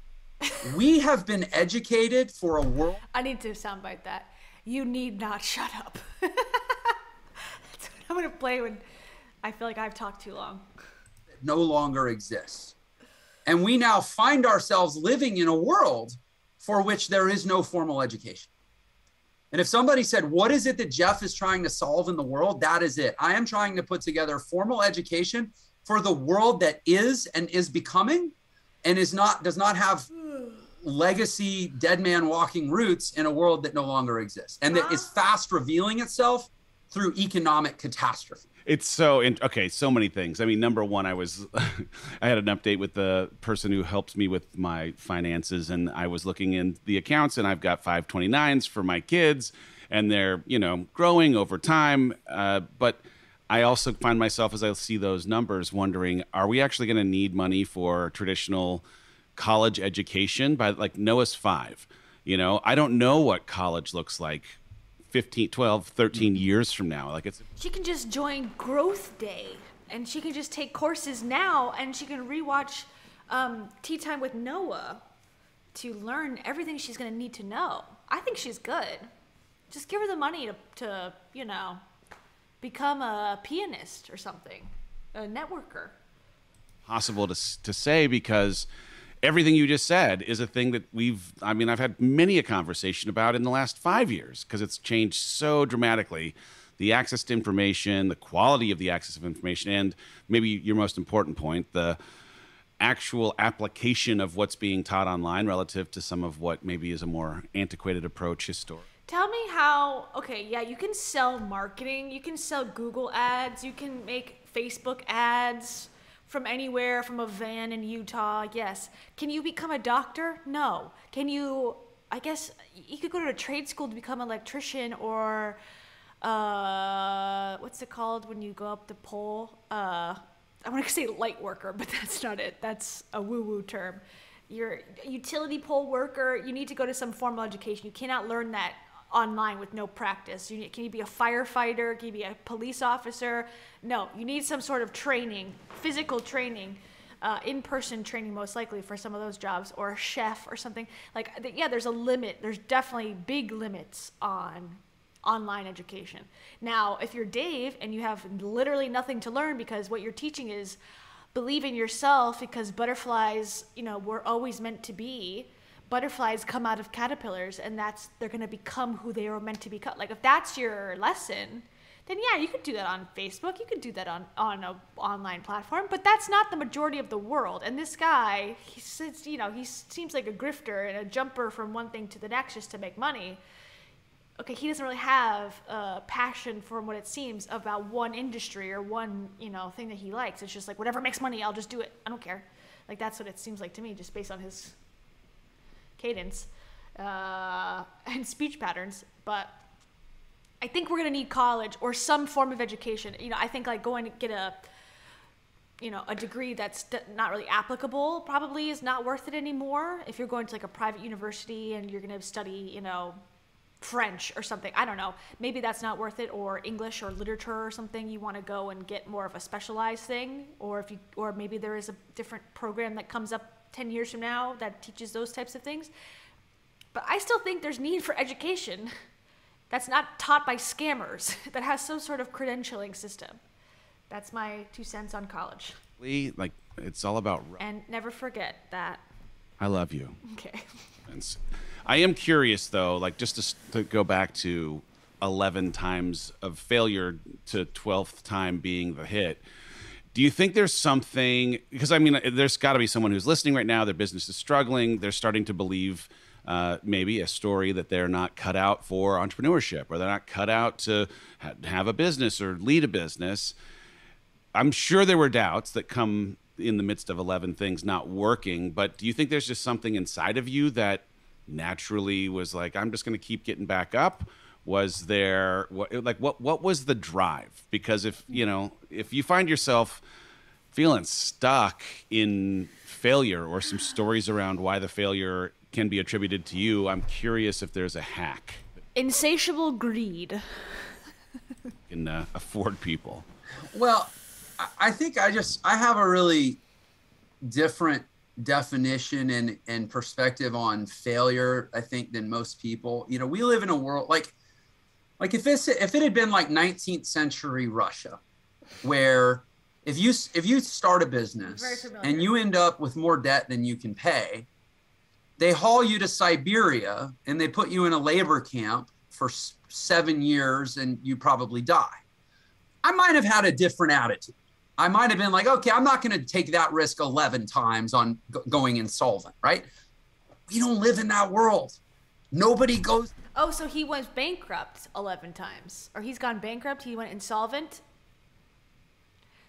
have been educated for a world. I need to soundbite that. You need not shut up. That's what I'm going to play when I feel like I've talked too long. No longer exists. And we now find ourselves living in a world for which there is no formal education. And if somebody said, what is it that Jeff is trying to solve in the world? That is it. I am trying to put together formal education for the world that is and is becoming and does not have legacy dead man walking roots in a world that no longer exists. And that is fast revealing itself through economic catastrophe. It's so, okay, so many things. I mean, number one, I had an update with the person who helps me with my finances, and I was looking in the accounts, and I've got 529s for my kids, and they're, you know, growing over time. But I also find myself, as I see those numbers, wondering, are we actually going to need money for traditional college education? By like Noah's 5, you know, I don't know what college looks like 15, 12, 13 years from now. Like it's. She can just join Growth Day, and she can just take courses now, and she can rewatch Tea Time with Noah to learn everything she's going to need to know. I think she's good. Just give her the money to you know, become a pianist or something, a networker. Possible to say, because everything you just said is a thing that I've had many a conversation about in the last 5 years, because it's changed so dramatically. The access to information, the quality of the access of information, and maybe your most important point, the actual application of what's being taught online relative to some of what maybe is a more antiquated approach historically. Tell me how, okay, yeah, you can sell marketing, you can sell Google ads, you can make Facebook ads from anywhere, from a van in Utah, yes. Can you become a doctor? No. Can you, I guess, you could go to a trade school to become an electrician or, what's it called when you go up the pole? I want to say light worker, but that's not it. That's a woo-woo term. You're a utility pole worker. You need to go to some formal education. You cannot learn that online with no practice. Can you be a firefighter? Can you be a police officer? No, you need some sort of training, physical training, in-person training most likely for some of those jobs, or a chef or something. Like, yeah, there's a limit. There's definitely big limits on online education. Now, if you're Dave and you have literally nothing to learn because what you're teaching is believe in yourself because butterflies, you know, were always meant to be. Butterflies come out of caterpillars, and they're gonna become who they were meant to become. Like, if that's your lesson, then yeah, you could do that on Facebook, you could do that on an online platform, but that's not the majority of the world. And this guy, he says, you know, he seems like a grifter and a jumper from one thing to the next just to make money. Okay, he doesn't really have a passion, from what it seems, about one industry or one, you know, thing that he likes. It's just like, whatever makes money, I'll just do it. I don't care. Like, that's what it seems like to me, just based on his cadence and speech patterns. But I think we're going to need college or some form of education. You know, I think like going to get a, you know, a degree that's not really applicable probably is not worth it anymore. If you're going to like a private university and you're going to study, you know, French or something, I don't know, maybe that's not worth it, or English or literature or something. You want to go and get more of a specialized thing, or if you, or maybe there is a different program that comes up 10 years from now that teaches those types of things. But I still think there's need for education that's not taught by scammers, that has some sort of credentialing system. That's my 2 cents on college. Like, it's all about... And never forget that. I love you. Okay. I am curious, though, like, just to go back to 11 times of failure to 12th time being the hit. Do you think there's something, because I mean, there's gotta be someone who's listening right now, their business is struggling, they're starting to believe maybe a story that they're not cut out for entrepreneurship, or they're not cut out to have a business or lead a business. I'm sure there were doubts that come in the midst of 11 things not working, but do you think there's just something inside of you that naturally was like, I'm just gonna keep getting back up? Was there, like, what was the drive? Because if, you know, if you find yourself feeling stuck in failure or some stories around why the failure can be attributed to you, I'm curious if there's a hack. Insatiable greed. Can afford people. Well, I think I have a really different definition and perspective on failure, I think, than most people. You know, we live in a world like, if it had been like 19th century Russia, where if you start a business and you end up with more debt than you can pay, they haul you to Siberia and they put you in a labor camp for 7 years and you probably die. I might have had a different attitude. I might have been like, okay, I'm not going to take that risk 11 times on going insolvent, right? We don't live in that world. Nobody goes... Oh, so he went bankrupt 11 times. Or he's gone bankrupt, he went insolvent.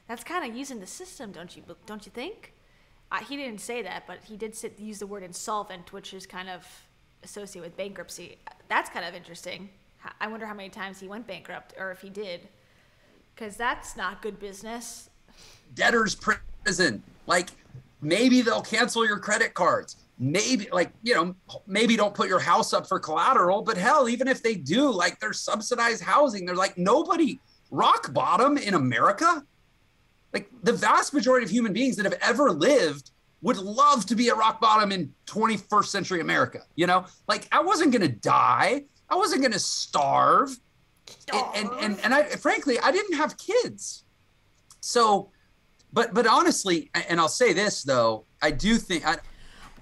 That's kind of using the system, don't you think? He didn't say that, but he did use the word insolvent, which is kind of associated with bankruptcy. That's kind of interesting. I wonder how many times he went bankrupt, or if he did. Because that's not good business. Debtor's prison. Like, maybe they'll cancel your credit cards. Maybe, like, you know, maybe don't put your house up for collateral, but hell, even if they do, like, there's subsidized housing. They're like, nobody, rock bottom in America. Like, the vast majority of human beings that have ever lived would love to be at rock bottom in 21st century America. You know, like, I wasn't going to die. I wasn't going to starve. And I, frankly, I didn't have kids. So, but honestly, and I'll say this, though, I do think...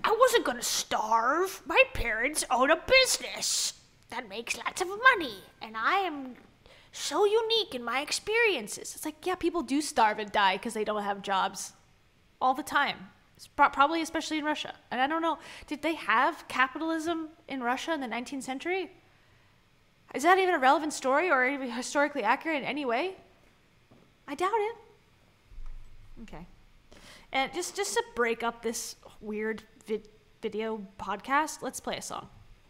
I wasn't going to starve. My parents own a business that makes lots of money. And I am so unique in my experiences. It's like, yeah, people do starve and die because they don't have jobs all the time. Probably especially in Russia. And I don't know, did they have capitalism in Russia in the 19th century? Is that even a relevant story or even historically accurate in any way? I doubt it. Okay. And just to break up this weird video podcast, let's play a song.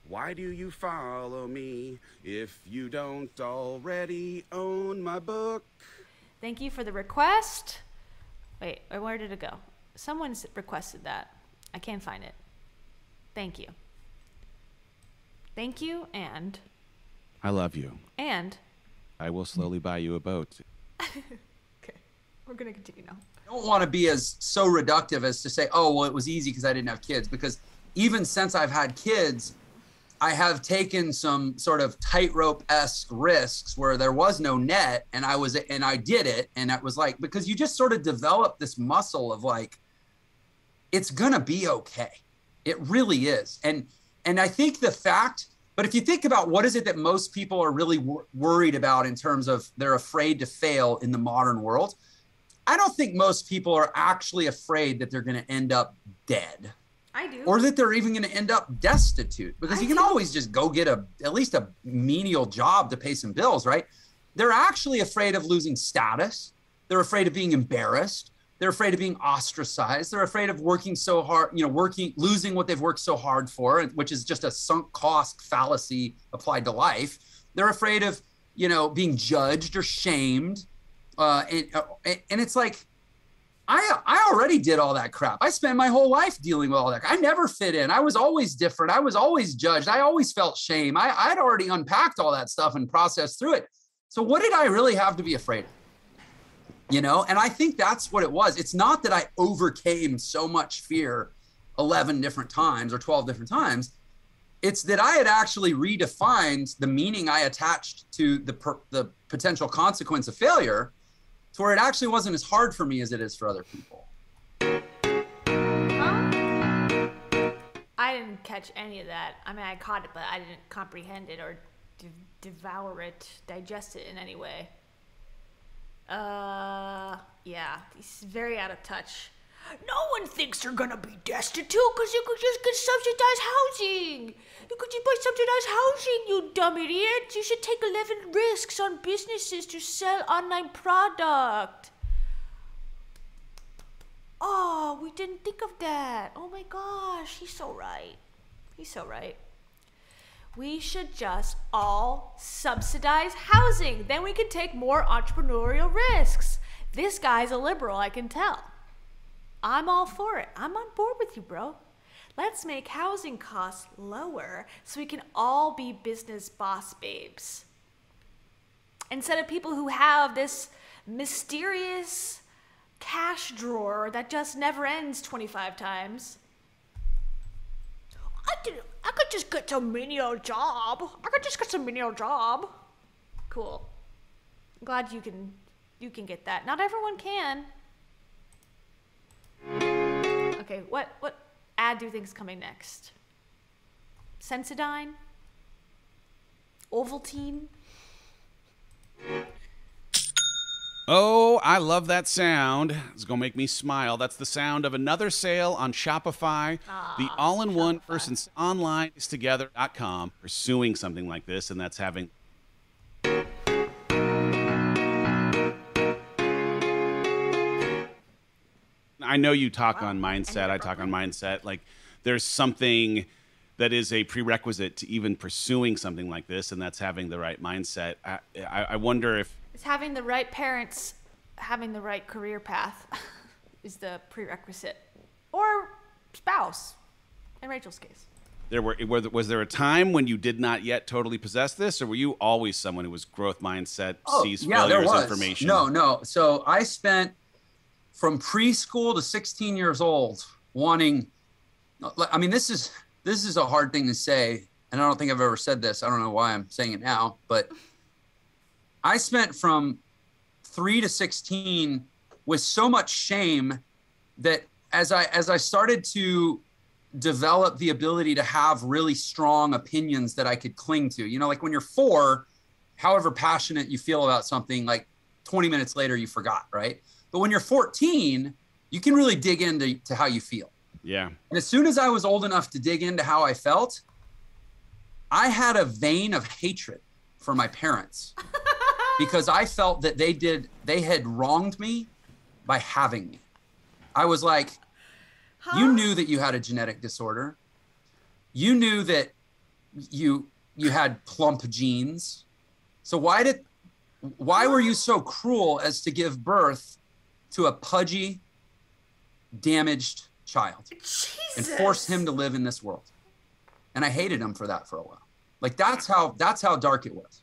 Why do you follow me if you don't already own my book? Thank you for the request. Wait, where did it go? Someone's requested that. I can't find it. Thank you. Thank you, and... I love you. And... I will slowly buy you a boat. Okay, we're gonna continue now. I don't want to be so reductive as to say, oh, well, it was easy because I didn't have kids, because even since I've had kids, I have taken some sort of tightrope-esque risks where there was no net, and I did it, and it was like, because you just sort of develop this muscle of like, it's gonna be okay. It really is. And I think the fact, but if you think about what is it that most people are really worried about in terms of they're afraid to fail in the modern world, I don't think most people are actually afraid that they're gonna end up dead. I do. Or that they're even going to end up destitute, because you can always just go get at least a menial job to pay some bills, right? They're actually afraid of losing status. They're afraid of being embarrassed. They're afraid of being ostracized. They're afraid of working so hard, you know, losing what they've worked so hard for, which is just a sunk cost fallacy applied to life. They're afraid of, you know, being judged or shamed. And it's like, I already did all that crap. I spent my whole life dealing with all that. I never fit in. I was always different. I was always judged. I always felt shame. I'd already unpacked all that stuff and processed through it. So what did I really have to be afraid of? You know, and I think that's what it was. It's not that I overcame so much fear 11 different times or 12 different times. It's that I had actually redefined the meaning I attached to the potential consequence of failure, to where it actually wasn't as hard for me as it is for other people. I didn't catch any of that. I mean, I caught it, but I didn't comprehend it or devour it, digest it in any way. Yeah, he's very out of touch. No one thinks they're gonna be destitute because you could just get subsidized housing. You could just buy subsidized housing, you dumb idiot. You should take 11 risks on businesses to sell online product. Oh, we didn't think of that. Oh my gosh, he's so right. He's so right. We should just all subsidize housing. Then we can take more entrepreneurial risks. This guy's a liberal, I can tell. I'm all for it. I'm on board with you, bro. Let's make housing costs lower so we can all be business boss babes. Instead of people who have this mysterious cash drawer that just never ends 25 times. I could just get some menial job. Cool. I'm glad you can get that. Not everyone can. Okay, what ad do you think is coming next? Sensodyne? Ovaltine? Oh, I love that sound. It's gonna make me smile. That's the sound of another sale on Shopify. The all-in-one person's online is together.com pursuing something like this, and that's having... I know you talk on mindset. I talk on mindset. Like, there's something that is a prerequisite to even pursuing something like this, and that's having the right mindset. I wonder if it's having the right parents, having the right career path is the prerequisite, or spouse. In Rachel's case, was there a time when you did not yet totally possess this, or were you always someone who was growth mindset, sees failure as information? No. So I spent from preschool to 16 years old wanting, I mean, this is a hard thing to say, and I don't think I've ever said this. I don't know why I'm saying it now, but I spent from 3 to 16 with so much shame that as I started to develop the ability to have really strong opinions that I could cling to, you know, like when you're 4, however passionate you feel about something, like 20 minutes later, you forgot, right? But when you're 14, you can really dig into how you feel. Yeah. And as soon as I was old enough to dig into how I felt, I had a vein of hatred for my parents because I felt that they had wronged me by having me. I was like, huh? You knew that you had a genetic disorder. You knew that you had plump genes. So why were you so cruel as to give birth to a pudgy, damaged child and force him to live in this world? And I hated him for that for a while. Like that's how dark it was.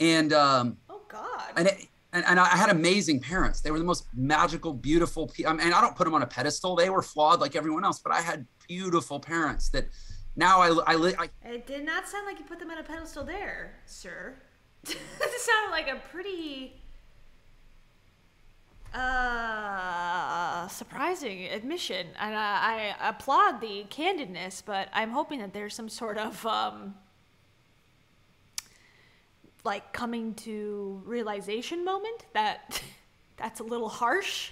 And oh God. And I had amazing parents. They were the most magical, beautiful people. I mean, I don't put them on a pedestal. They were flawed like everyone else, but I had beautiful parents that now I It did not sound like you put them on a pedestal there, sir. It sounded like a pretty surprising admission, and I applaud the candidness, but I'm hoping that there's some sort of like coming to realization moment that that's a little harsh.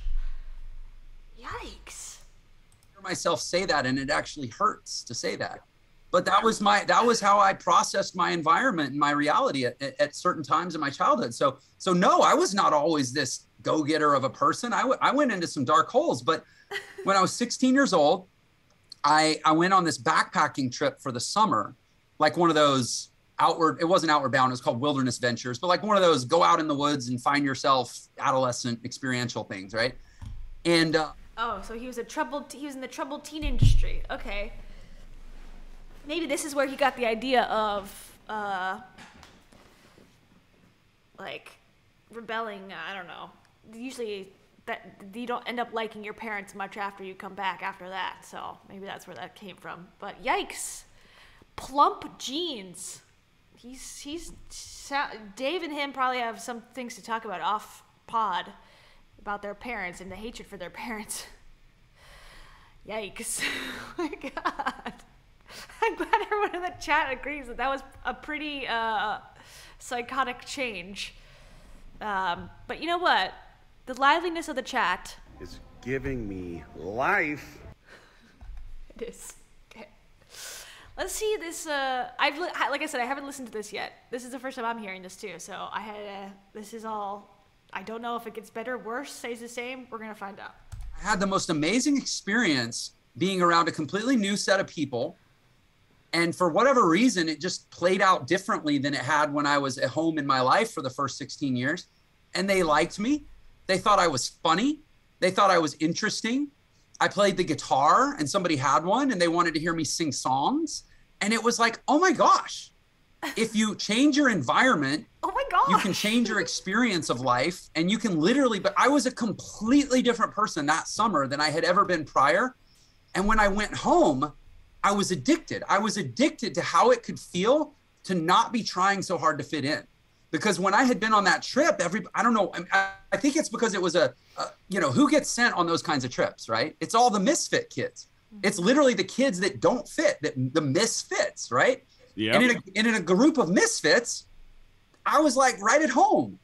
Yikes. I hear myself say that and it actually hurts to say that, but that was how I processed my environment and my reality at certain times in my childhood. So no, I was not always this go-getter of a person. I went into some dark holes, but when I was 16 years old, I went on this backpacking trip for the summer, like one of those it wasn't Outward Bound, it was called Wilderness Ventures, but like one of those go out in the woods and find yourself adolescent experiential things, right? And so he was in the troubled teen industry. Okay. Maybe this is where he got the idea of like rebelling, I don't know. Usually that you don't end up liking your parents much after you come back after that. So maybe that's where that came from. But yikes, plump jeans. He's Dave and him probably have some things to talk about off pod about their parents and the hatred for their parents. Yikes. Oh my God. I'm glad everyone in the chat agrees that was a pretty psychotic change. But you know what? The liveliness of the chat is giving me life. It is. Okay. Let's see this. Like I said, I haven't listened to this yet. This is the first time I'm hearing this too. So this is all. I don't know if it gets better, worse, stays the same. We're gonna find out. I had the most amazing experience being around a completely new set of people. And for whatever reason, it just played out differently than it had when I was at home in my life for the first 16 years. And they liked me. They thought I was funny. They thought I was interesting. I played the guitar and somebody had one and they wanted to hear me sing songs. And it was like, oh my gosh, if you change your environment, oh my gosh, you can change your experience of life and you can literally, but I was a completely different person that summer than I had ever been prior. And when I went home, I was addicted. I was addicted to how it could feel to not be trying so hard to fit in. Because when I had been on that trip, I don't know, I think it's because it was who gets sent on those kinds of trips, right? It's all the misfit kids. Mm-hmm. It's literally the kids that don't fit, the misfits, right? Yeah. And in a group of misfits, I was like right at home.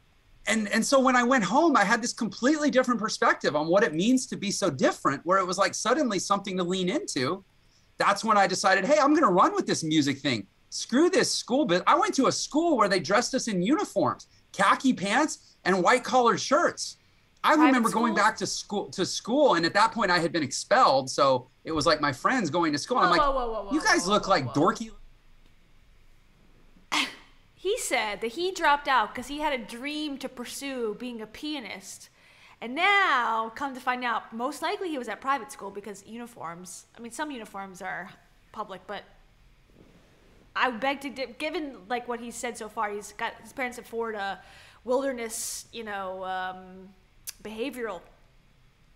And so when I went home, I had this completely different perspective on what it means to be so different, where it was like suddenly something to lean into. That's when I decided, hey, I'm gonna run with this music thing. Screw this school bit. I went to a school where they dressed us in uniforms, khaki pants and white collared shirts. I remember going back to school, and at that point I had been expelled, so it was like my friends going to school. And I'm like, you guys look like dorky. He said that he dropped out because he had a dream to pursue being a pianist. And now, come to find out, most likely he was at private school because uniforms, I mean, some uniforms are public, but I beg to, given like what he's said so far, his parents have forward a wilderness, behavioral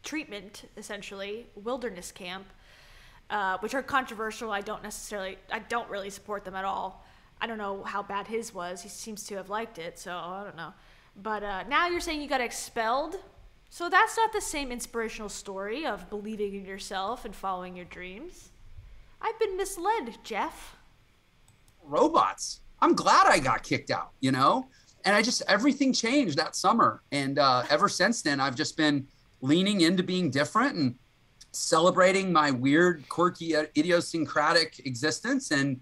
treatment, essentially, wilderness camp, which are controversial. I don't really support them at all. I don't know how bad his was. He seems to have liked it, so I don't know. But now you're saying you got expelled? So that's not the same inspirational story of believing in yourself and following your dreams. I've been misled, Jeff. Robots. I'm glad I got kicked out, And everything changed that summer. And ever since then, I've just been leaning into being different and celebrating my weird, quirky, idiosyncratic existence. And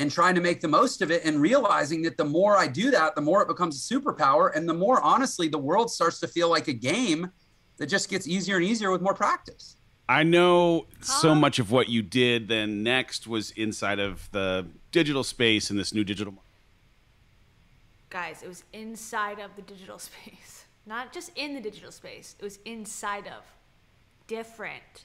and trying to make the most of it and realizing that the more I do that, the more it becomes a superpower. And the more, honestly, the world starts to feel like a game that just gets easier and easier with more practice. I know so much of what you did then next was inside of the digital space and this new digital market. Guys, it was inside of the digital space. Not just in the digital space. It was inside of. Different.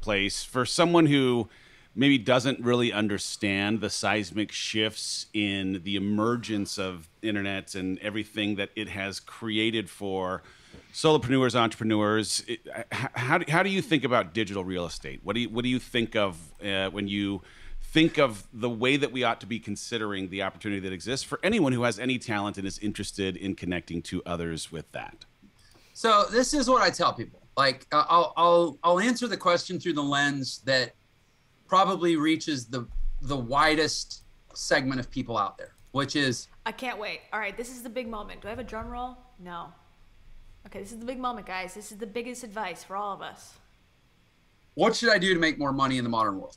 Place for someone who maybe doesn't really understand the seismic shifts in the emergence of internet and everything that it has created for solopreneurs, entrepreneurs. How do you think about digital real estate? What do you think of when you think of the way that we ought to be considering the opportunity that exists for anyone who has any talent and is interested in connecting to others with that? So this is what I tell people. Like I'll answer the question through the lens that probably reaches the widest segment of people out there, which is I can't wait. All right, this is the big moment. Do I have a drum roll? No. Okay, this is the big moment, guys. This is the biggest advice for all of us. What should I do to make more money in the modern world?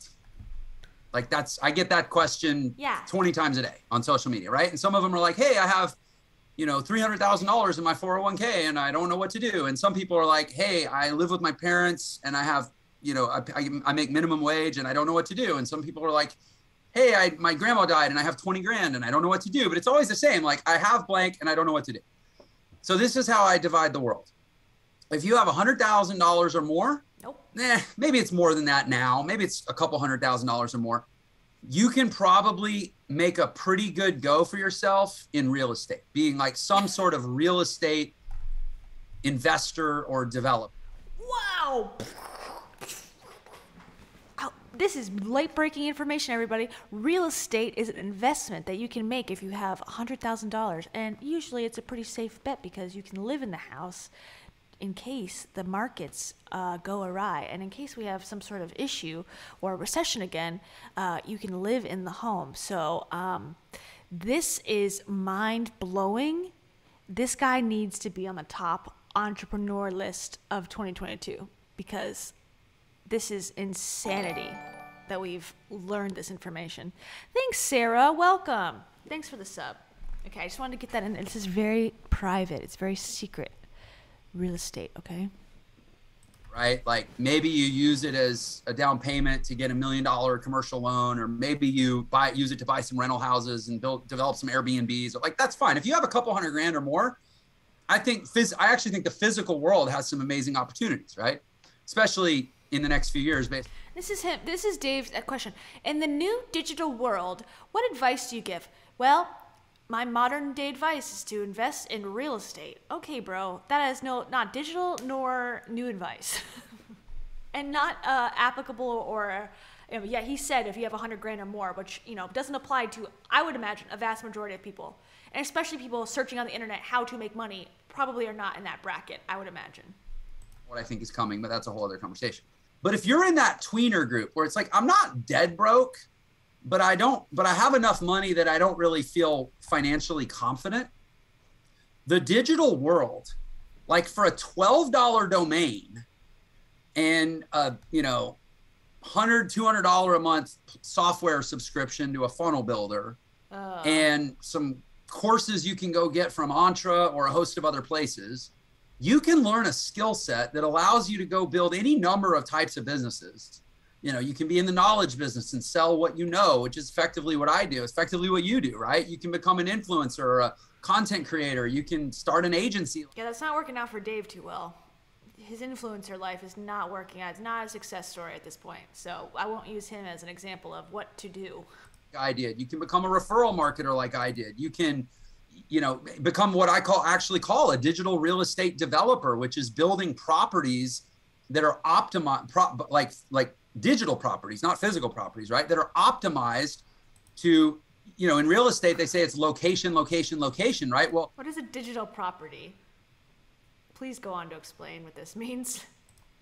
Like I get that question 20 times a day on social media, right? And some of them are like, hey, I have $300,000 in my 401k and I don't know what to do. And some people are like, hey, I live with my parents and I have, I make minimum wage and I don't know what to do. And some people are like, hey, my grandma died and I have 20 grand and I don't know what to do. But it's always the same. Like I have blank and I don't know what to do. So this is how I divide the world. If you have $100,000 or more, maybe it's more than that now. Maybe it's a couple $100,000 or more. You can probably make a pretty good go for yourself in real estate, being like some sort of real estate investor or developer. Wow. Oh, this is late-breaking information, everybody. Real estate is an investment that you can make if you have $100,000. And usually it's a pretty safe bet because you can live in the house in case the markets go awry. And in case we have some sort of issue or recession again, you can live in the home. So this is mind-blowing. This guy needs to be on the top entrepreneur list of 2022 because this is insanity that we've learned this information. Thanks, Sarah. Welcome. Thanks for the sub. Okay, I just wanted to get that in. This is very private. It's very secret. Real estate, okay? Right, like maybe you use it as a down payment to get $1 million commercial loan, or maybe you use it to buy some rental houses and develop some Airbnbs. Like that's fine. If you have a couple hundred grand or more, I actually think the physical world has some amazing opportunities, right? Especially in the next few years. This is him. This is Dave's question. In the new digital world, what advice do you give? Well, my modern day advice is to invest in real estate. Okay, bro, that is not digital nor new advice. And not applicable or, yeah, he said if you have 100 grand or more, which, doesn't apply to, I would imagine, a vast majority of people. And especially people searching on the internet how to make money probably are not in that bracket, I would imagine. What I think is coming, but that's a whole other conversation. But if you're in that tweener group where it's like, I'm not dead broke, but I have enough money that I don't really feel financially confident. The digital world, like for a $12 domain and a, $100, $200 a month software subscription to a funnel builder and some courses you can go get from Entre or a host of other places, you can learn a skill set that allows you to go build any number of types of businesses. You can be in the knowledge business and sell what you know, which is effectively what I do, effectively what you do, right? You can become an influencer or a content creator. You can start an agency. Yeah, that's not working out for Dave too well. His influencer life is not working out. It's not a success story at this point. So I won't use him as an example of what to do. I did. You can become a referral marketer like I did. You can, become what I actually call a digital real estate developer, which is building properties that are optimized, like digital properties, not physical properties, right? That are optimized to, in real estate, they say it's location, location, location, right? Well, what is a digital property? Please go on to explain what this means.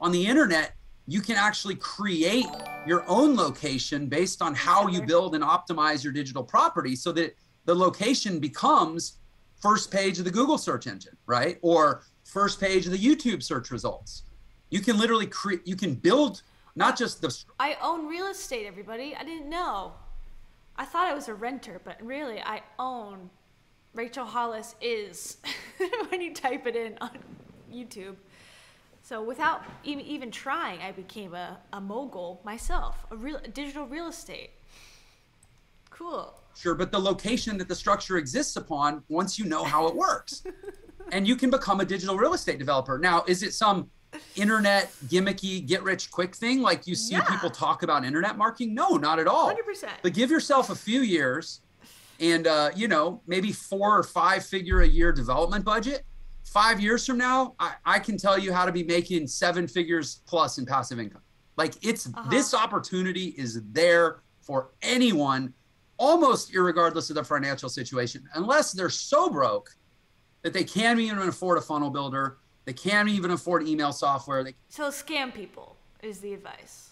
On the internet, you can actually create your own location based on how you build and optimize your digital property so that the location becomes first page of the Google search engine, right? Or first page of the YouTube search results. You can literally create, you can build not just the. I own real estate, everybody. I didn't know. I thought I was a renter, but really I own Rachel Hollis is when you type it in on YouTube. So without even trying, I became a mogul myself, digital real estate. Cool. Sure, but the location that the structure exists upon, once you know how it works, and you can become a digital real estate developer. Now, is it some internet gimmicky get rich quick thing like you see people talk about internet marketing? No, not at all. 100%. But give yourself a few years and, you know, maybe 4 or 5 figure a year development budget. 5 years from now, I can tell you how to be making 7 figures plus in passive income. Like it's, this opportunity is there for anyone, almost irregardless of their financial situation, unless they're so broke that they can't even afford a funnel builder. They can't even afford email software. So scam people is the advice.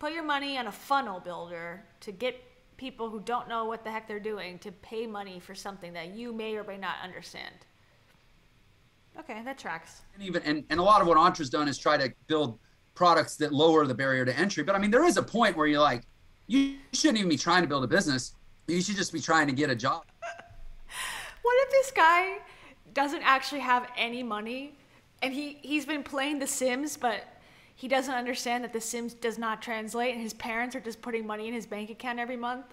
Put your money on a funnel builder to get people who don't know what the heck they're doing to pay money for something that you may or may not understand. Okay, that tracks. And a lot of what Entre's done is try to build products that lower the barrier to entry. But I mean, there is a point where you're like, you shouldn't even be trying to build a business. You should just be trying to get a job. What if this guy doesn't actually have any money and he's been playing The Sims, but he doesn't understand that The Sims does not translate and his parents are just putting money in his bank account every month.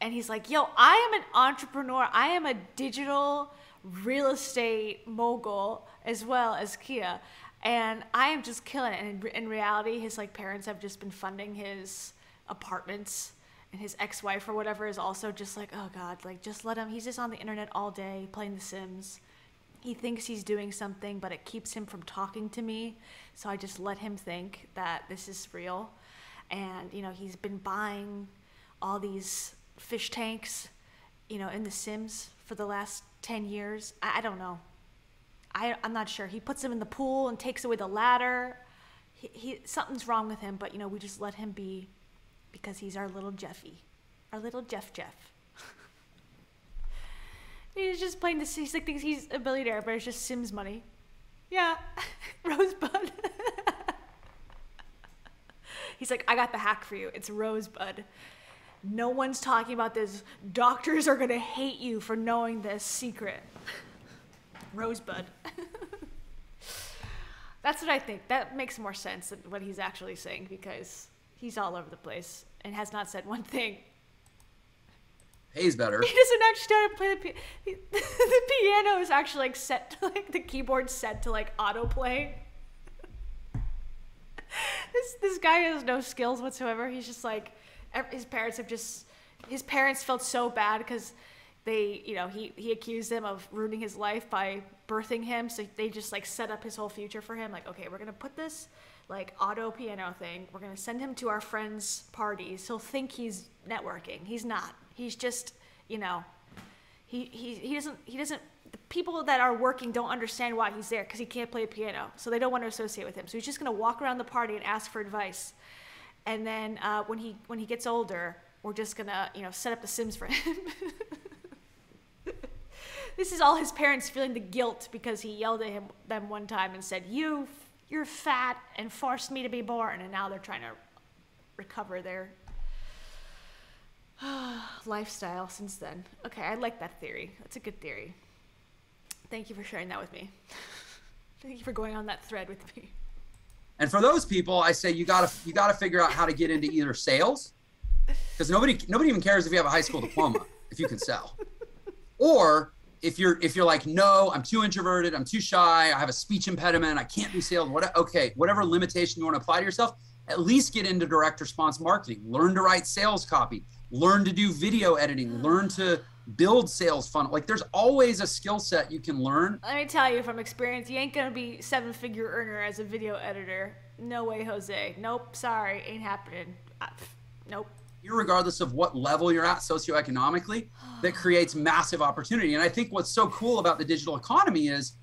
And he's like, yo, I am an entrepreneur. I am a digital real estate mogul as well as Kia. And I am just killing it. And in reality, his like parents have just been funding his apartments, and his ex-wife or whatever is also just like, oh God, like just let him, he's just on the internet all day playing The Sims. He thinks he's doing something, but it keeps him from talking to me. So I just let him think that this is real. And, you know, he's been buying all these fish tanks, you know, in The Sims for the last 10 years. I don't know. I'm not sure. He puts him in the pool and takes away the ladder. Something's wrong with him, but, you know, we just let him be because he's our little Jeffy, our little Jeff. He's just playing The Sims. He thinks he's a billionaire, but it's just Sims money. Yeah, Rosebud. He's like, I got the hack for you. It's Rosebud. No one's talking about this. Doctors are gonna hate you for knowing this secret. Rosebud. That's what I think. That makes more sense than what he's actually saying because he's all over the place and has not said one thing. Pays better. He doesn't actually know how to play the piano is actually like set to like the keyboard set to like autoplay. This guy has no skills whatsoever. He's just like his parents felt so bad because they, you know, he accused them of ruining his life by birthing him. So they just like set up his whole future for him. Like, okay, we're gonna put this like auto piano thing. We're gonna send him to our friends' parties. He'll think he's networking. He's not. He's just, you know, he doesn't, the people that are working don't understand why he's there because he can't play a piano. So they don't want to associate with him. So he's just going to walk around the party and ask for advice. And then when he gets older, we're just going to, you know, set up The Sims for him. This is all his parents feeling the guilt because he yelled at them one time and said, you're fat and forced me to be born. And now they're trying to recover their lifestyle since then. Okay, I like that theory. That's a good theory. Thank you for sharing that with me. Thank you for going on that thread with me. And for those people, I say you gotta figure out how to get into either sales, because nobody even cares if you have a high school diploma if you can sell, or if you're like, no, I'm too introverted, I'm too shy, I have a speech impediment, I can't do sales. Whatever limitation you want to apply to yourself, at least get into direct response marketing. Learn to write sales copy. Learn to do video editing, learn to build sales funnel. Like there's always a skill set you can learn. Let me tell you from experience, you ain't gonna be 7-figure earner as a video editor. No way, Jose. Nope, sorry, ain't happening. Nope. Irregardless of what level you're at socioeconomically, that creates massive opportunity. And I think what's so cool about the digital economy is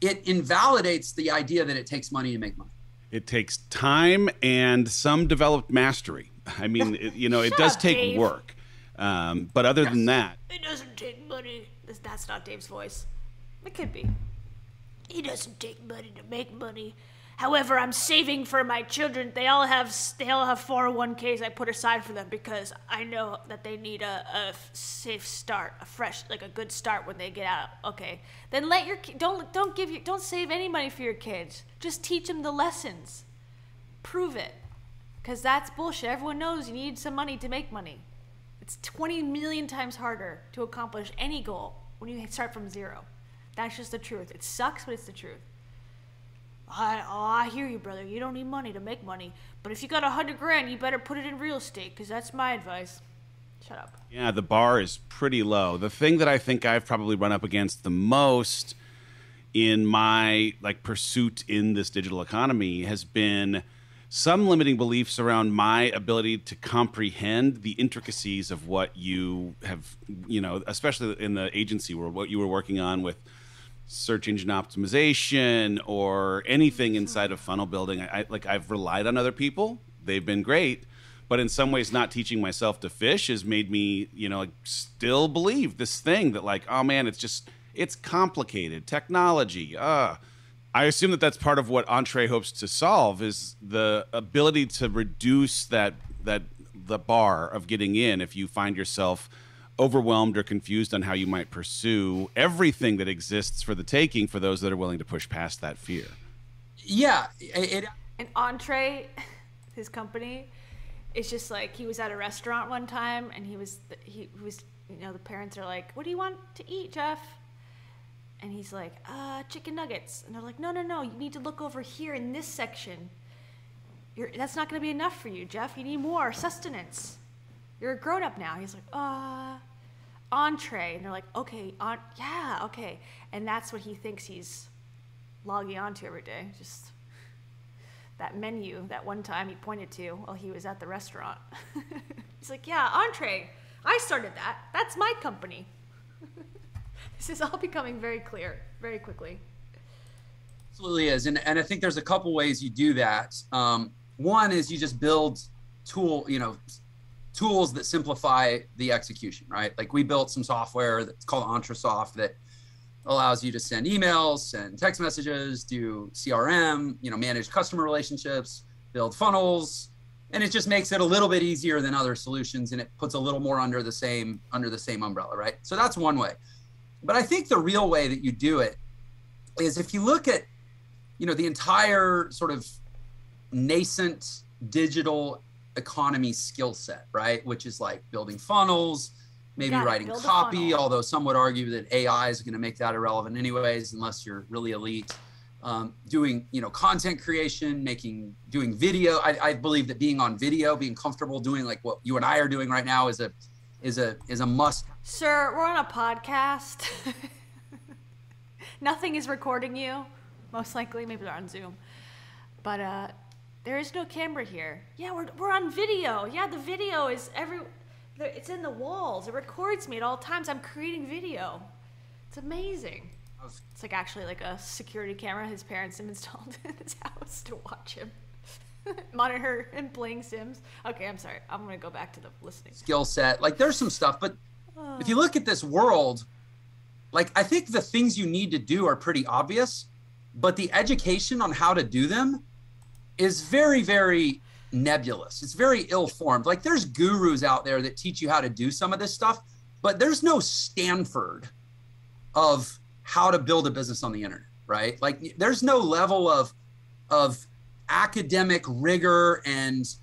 it invalidates the idea that it takes money to make money. It takes time and some developed mastery. I mean, it does take work, but other than that, it doesn't take money. That's not Dave's voice. It could be. It doesn't take money to make money. However, I'm saving for my children. They all have 401ks I put aside for them because I know that they need a safe start, a good start when they get out. Okay, then let your don't save any money for your kids. Just teach them the lessons, prove it, because that's bullshit. Everyone knows you need some money to make money. It's 20 million times harder to accomplish any goal when you start from zero. That's just the truth. It sucks, but it's the truth. I hear you, brother. You don't need money to make money. But if you got 100 grand, you better put it in real estate, because that's my advice. Shut up. Yeah, the bar is pretty low. The thing that I think I've probably run up against the most in my pursuit in this digital economy has been some limiting beliefs around my ability to comprehend the intricacies of what you have, especially in the agency world, what you were working on with search engine optimization or anything inside of funnel building. I've relied on other people. They've been great, but in some ways not teaching myself to fish has made me, still believe this thing that oh man, it's complicated technology. I assume that's part of what Entre hopes to solve, is the ability to reduce the bar of getting in if you find yourself overwhelmed or confused on how you might pursue everything that exists for the taking for those that are willing to push past that fear. Yeah. And Entre, his company, it's just he was at a restaurant one time and he was, the parents are like, "What do you want to eat, Jeff?" And he's like, "Chicken nuggets." And they're like, "No, no, no, you need to look over here in this section. That's not gonna be enough for you, Jeff. You need more sustenance. You're a grown up now." He's like, Entre, and they're like, "Okay, yeah, okay," and that's what he thinks he's logging onto every day. Just that menu that one time he pointed to while he was at the restaurant. He's like, "Yeah, Entre, I started that. That's my company." This is all becoming very clear very quickly. Absolutely is, and I think there's a couple ways you do that. One is you just build tools that simplify the execution, right? Like we built some software that's called EntreSoft that allows you to send emails, send text messages, do CRM, manage customer relationships, build funnels, and it just makes it a little bit easier than other solutions, and it puts a little more under the same umbrella, right? So that's one way. But I think the real way that you do it is if you look at, the entire sort of nascent digital economy skill set, right? Which is building funnels, maybe writing copy, although some would argue that AI is going to make that irrelevant anyways, unless you're really elite. Doing, content creation, doing video. I believe that being on video, being comfortable doing what you and I are doing right now is a must. Sir, we're on a podcast. Nothing is recording you, most likely. Maybe they're on Zoom, but there is no camera here. Yeah, we're on video. Yeah, the video is it's in the walls. It records me at all times. I'm creating video. It's amazing. It's actually a security camera his parents have installed in his house to watch him monitor and playing Sims. Okay, I'm sorry. I'm gonna go back to the listening. Skill set, there's some stuff, but if you look at this world, I think the things you need to do are pretty obvious, but the education on how to do them is very, very nebulous. It's very ill-formed. There's gurus out there that teach you how to do some of this stuff, but there's no Stanford of how to build a business on the internet, right? There's no level of academic rigor and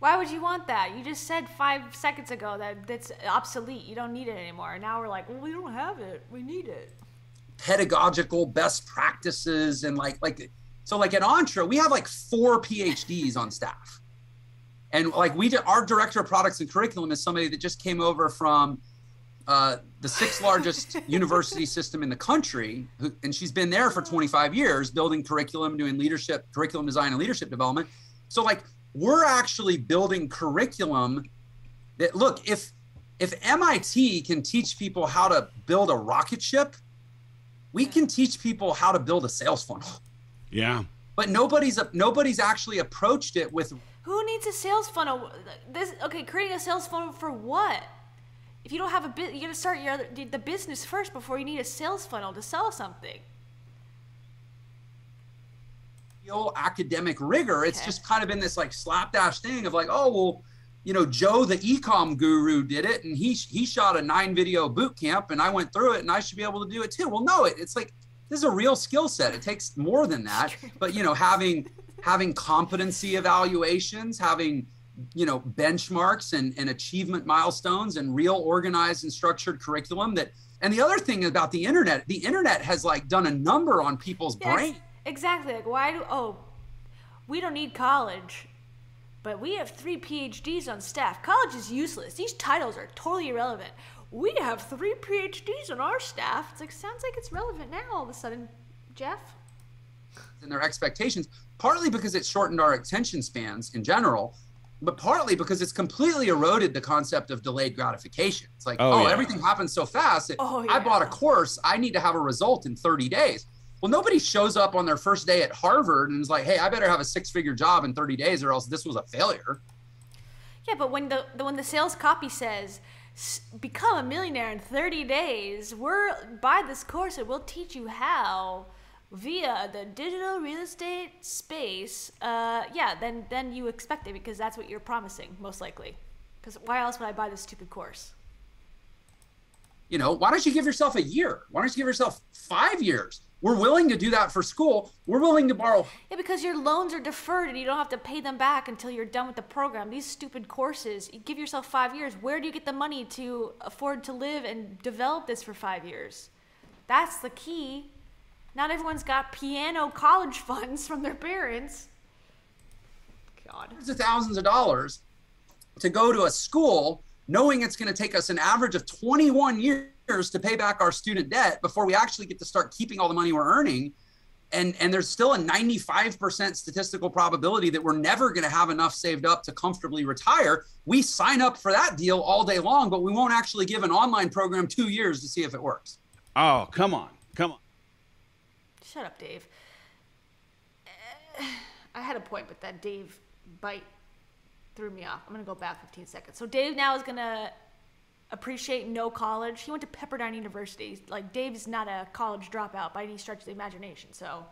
Why would you want that? You just said 5 seconds ago that that's obsolete. You don't need it anymore. And now we're like, well, we don't have it. We need it. Pedagogical best practices and so at Entre, we have 4 PhDs on staff. And our director of products and curriculum is somebody that just came over from the 6th largest university system in the country. And she's been there for 25 years building curriculum, doing leadership, curriculum design and leadership development. So we're actually building curriculum that, look, if MIT can teach people how to build a rocket ship, we can teach people how to build a sales funnel. Yeah, but nobody's actually approached it with. Who needs a sales funnel? Okay, creating a sales funnel for what? If you don't have you gotta start the business first before you need a sales funnel to sell something. real academic rigor. It's just kind of been this like slapdash thing of like, oh, well, you know, Joe, the e-com guru, did it, and he shot a 9-video boot camp, and I went through it, and I should be able to do it too. Well, no, it's like, this is a real skill set. It takes more than that. But, you know, having competency evaluations, having, you know, benchmarks and achievement milestones and real organized and structured curriculum that, and the other thing about the internet has like done a number on people's brain. Exactly. Like why do, oh, we don't need college, but we have 3 PhDs on staff. College is useless. These titles are totally irrelevant. We have 3 PhDs on our staff. It's like, sounds like it's relevant now all of a sudden, Jeff. And their expectations, partly because it shortened our attention spans in general, but partly because it's completely eroded the concept of delayed gratification. It's like, oh, everything happens so fast. I bought a course. I need to have a result in 30 days. Well, nobody shows up on their first day at Harvard and is like, hey, I better have a 6-figure job in 30 days or else this was a failure. Yeah, but when the sales copy says, become a millionaire in 30 days, buy this course and we'll teach you how via the digital real estate space, then you expect it because that's what you're promising, most likely. Because why else would I buy this stupid course? You know, why don't you give yourself a year? Why don't you give yourself 5 years? We're willing to do that for school. We're willing to borrow. Yeah, because your loans are deferred and you don't have to pay them back until you're done with the program. These stupid courses, you give yourself 5 years. Where do you get the money to afford to live and develop this for 5 years? That's the key. Not everyone's got piano college funds from their parents. God. Hundreds of thousands of dollars to go to a school knowing it's going to take us an average of 21 years to pay back our student debt before we actually get to start keeping all the money we're earning. And there's still a 95% statistical probability that we're never going to have enough saved up to comfortably retire. We sign up for that deal all day long, but we won't actually give an online program 2 years to see if it works. Oh, come on. Come on. Shut up, Dave. I had a point, but that Dave bite threw me off. I'm going to go back 15 seconds. So Dave now is going to appreciate no college. He went to Pepperdine University. Like, Dave's not a college dropout by any stretch of the imagination, so.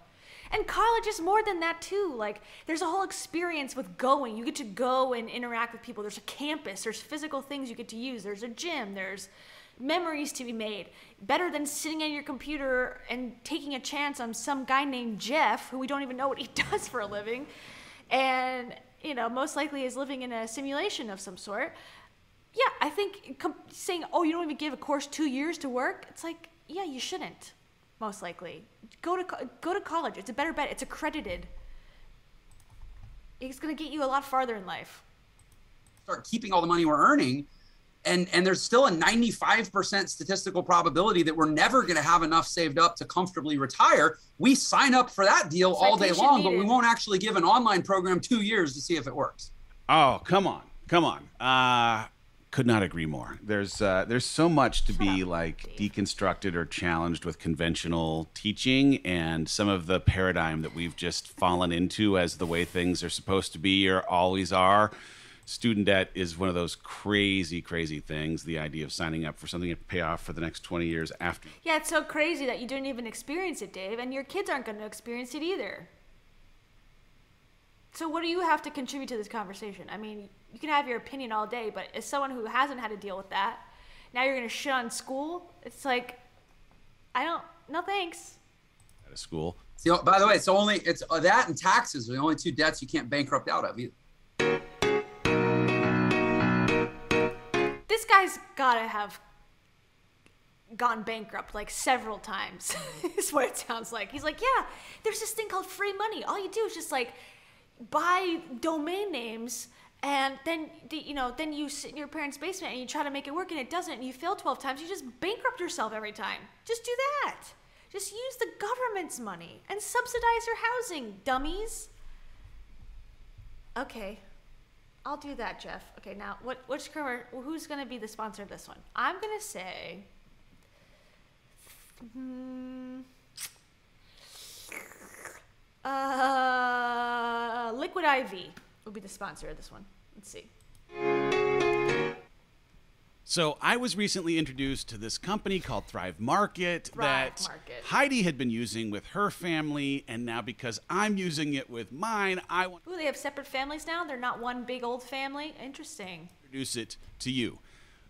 And college is more than that, too. Like, there's a whole experience with going. You get to go and interact with people. There's a campus. There's physical things you get to use. There's a gym. There's memories to be made. Better than sitting at your computer and taking a chance on some guy named Jeff, who we don't even know what he does for a living, and, you know, most likely is living in a simulation of some sort. Yeah, I think saying, oh, you don't even give a course 2 years to work, it's like, yeah, you shouldn't, most likely. Go to college. It's a better bet. It's accredited. It's going to get you a lot farther in life. Start keeping all the money we're earning. And there's still a 95% statistical probability that we're never going to have enough saved up to comfortably retire. We sign up for that deal all day long, but we won't actually give an online program 2 years to see if it works. Oh, come on. Come on. Could not agree more. There's so much to be like deconstructed or challenged with conventional teaching and some of the paradigm that we've just fallen into as the way things are supposed to be or always are. Student debt is one of those crazy, crazy things. The idea of signing up for something to pay off for the next 20 years after. Yeah, it's so crazy that you didn't even experience it, Dave, and your kids aren't going to experience it either. So what do you have to contribute to this conversation? I mean, you can have your opinion all day, but as someone who hasn't had to deal with that, now you're going to shit on school? It's like, no thanks. Out of school. So, by the way, it's that and taxes are the only two debts you can't bankrupt out of either. This guy's gotta have gone bankrupt like several times is what it sounds like. He's like, yeah, there's this thing called free money. All you do is just like buy domain names and then you sit in your parents' basement and you try to make it work and it doesn't and you fail 12 times. You just bankrupt yourself every time. Just do that. Just use the government's money and subsidize your housing, dummies. Okay. I'll do that, Jeff. Okay, now who's gonna be the sponsor of this one? I'm gonna say, Liquid IV will be the sponsor of this one. Let's see. So I was recently introduced to this company called Thrive Market. Heidi had been using with her family, and now because I'm using it with mine, I want... Ooh, they have separate families now? They're not one big old family? Interesting. Introduce it to you.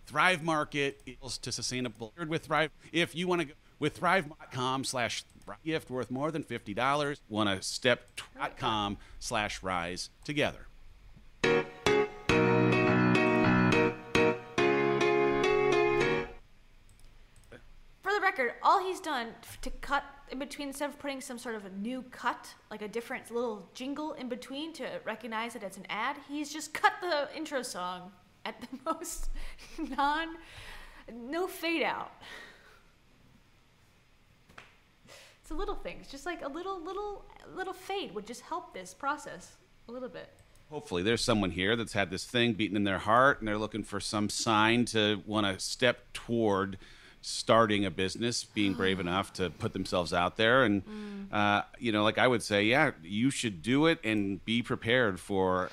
Thrive Market equals to sustainable with Thrive. If you want to go with thrive.com/gift worth more than $50, want to step.com/rise together. All he's done to cut in between, instead of putting some sort of a new cut, like a different little jingle in between to recognize it as an ad, he's just cut the intro song at the most no fade out. It's a little things, just like a little fade would just help this process a little bit. Hopefully there's someone here that's had this thing beaten in their heart and they're looking for some sign to want to step toward starting a business, being brave enough to put themselves out there. And, you know, like I would say, yeah, you should do it and be prepared for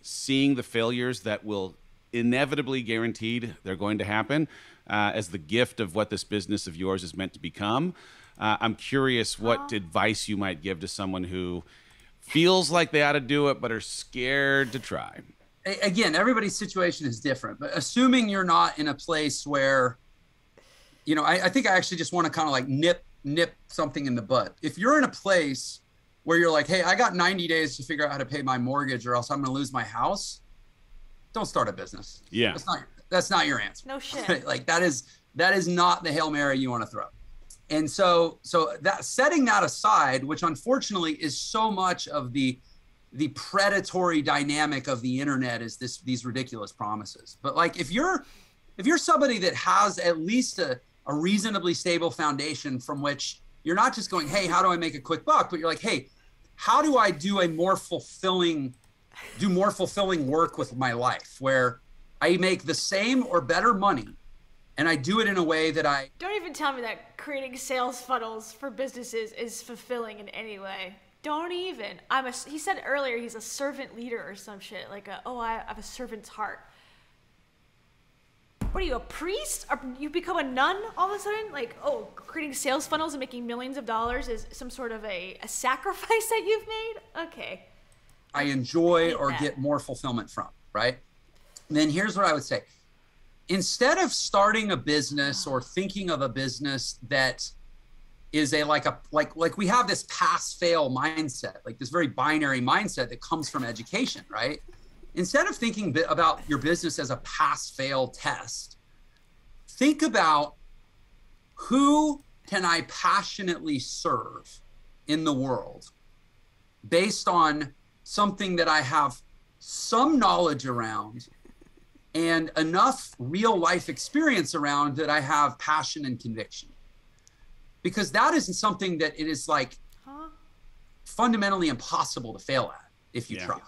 seeing the failures that will inevitably guaranteed they're going to happen as the gift of what this business of yours is meant to become. I'm curious what advice you might give to someone who feels like they ought to do it but are scared to try. Again, everybody's situation is different, but assuming you're not in a place where, you know, I think I actually just want to kind of like nip something in the bud. If you're in a place where you're like, hey, I got 90 days to figure out how to pay my mortgage or else I'm going to lose my house, don't start a business. Yeah. That's not your answer. No shit. Like that is not the Hail Mary you want to throw. And so that, setting that aside, which unfortunately is so much of the predatory dynamic of the internet, is these ridiculous promises. But like if you're somebody that has at least a reasonably stable foundation from which you're not just going, hey, how do I make a quick buck? But you're like, hey, how do I do more fulfilling work with my life where I make the same or better money and I do it in a way that I... Don't even tell me that creating sales funnels for businesses is fulfilling in any way. Don't even. He said earlier he's a servant leader or some shit, like, I have a servant's heart. What are you, a priest? Or you become a nun all of a sudden? Like, oh, creating sales funnels and making millions of dollars is some sort of a sacrifice that you've made? Okay. I enjoy or get more fulfillment from, right? Then here's what I would say. Instead of starting a business or thinking of a business that is like we have this pass-fail mindset, like this very binary mindset that comes from education, right? Instead of thinking about your business as a pass-fail test, think about who can I passionately serve in the world based on something that I have some knowledge around and enough real-life experience around that I have passion and conviction. Because that isn't something that it is like fundamentally impossible to fail at if you try.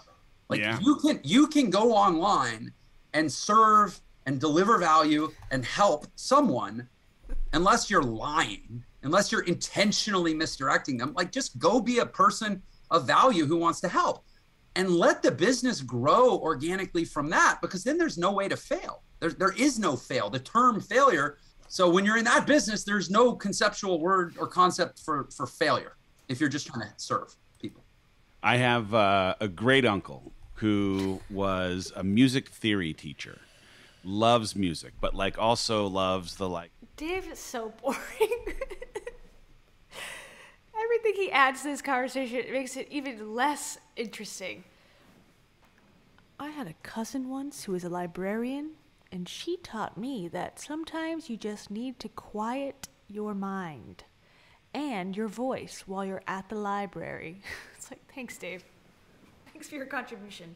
Like you can go online and serve and deliver value and help someone, unless you're lying, unless you're intentionally misdirecting them. Like just go be a person of value who wants to help and let the business grow organically from that, because then there's no way to fail. There is no fail, the term failure. So when you're in that business, there's no conceptual word or concept for failure if you're just trying to serve people. I have a great uncle who was a music theory teacher, loves music, but like also loves the like... Dave is so boring. Everything he adds to this conversation, it makes it even less interesting. I had a cousin once who was a librarian, and she taught me that sometimes you just need to quiet your mind and your voice while you're at the library. It's like, thanks, Dave. Thanks for your contribution.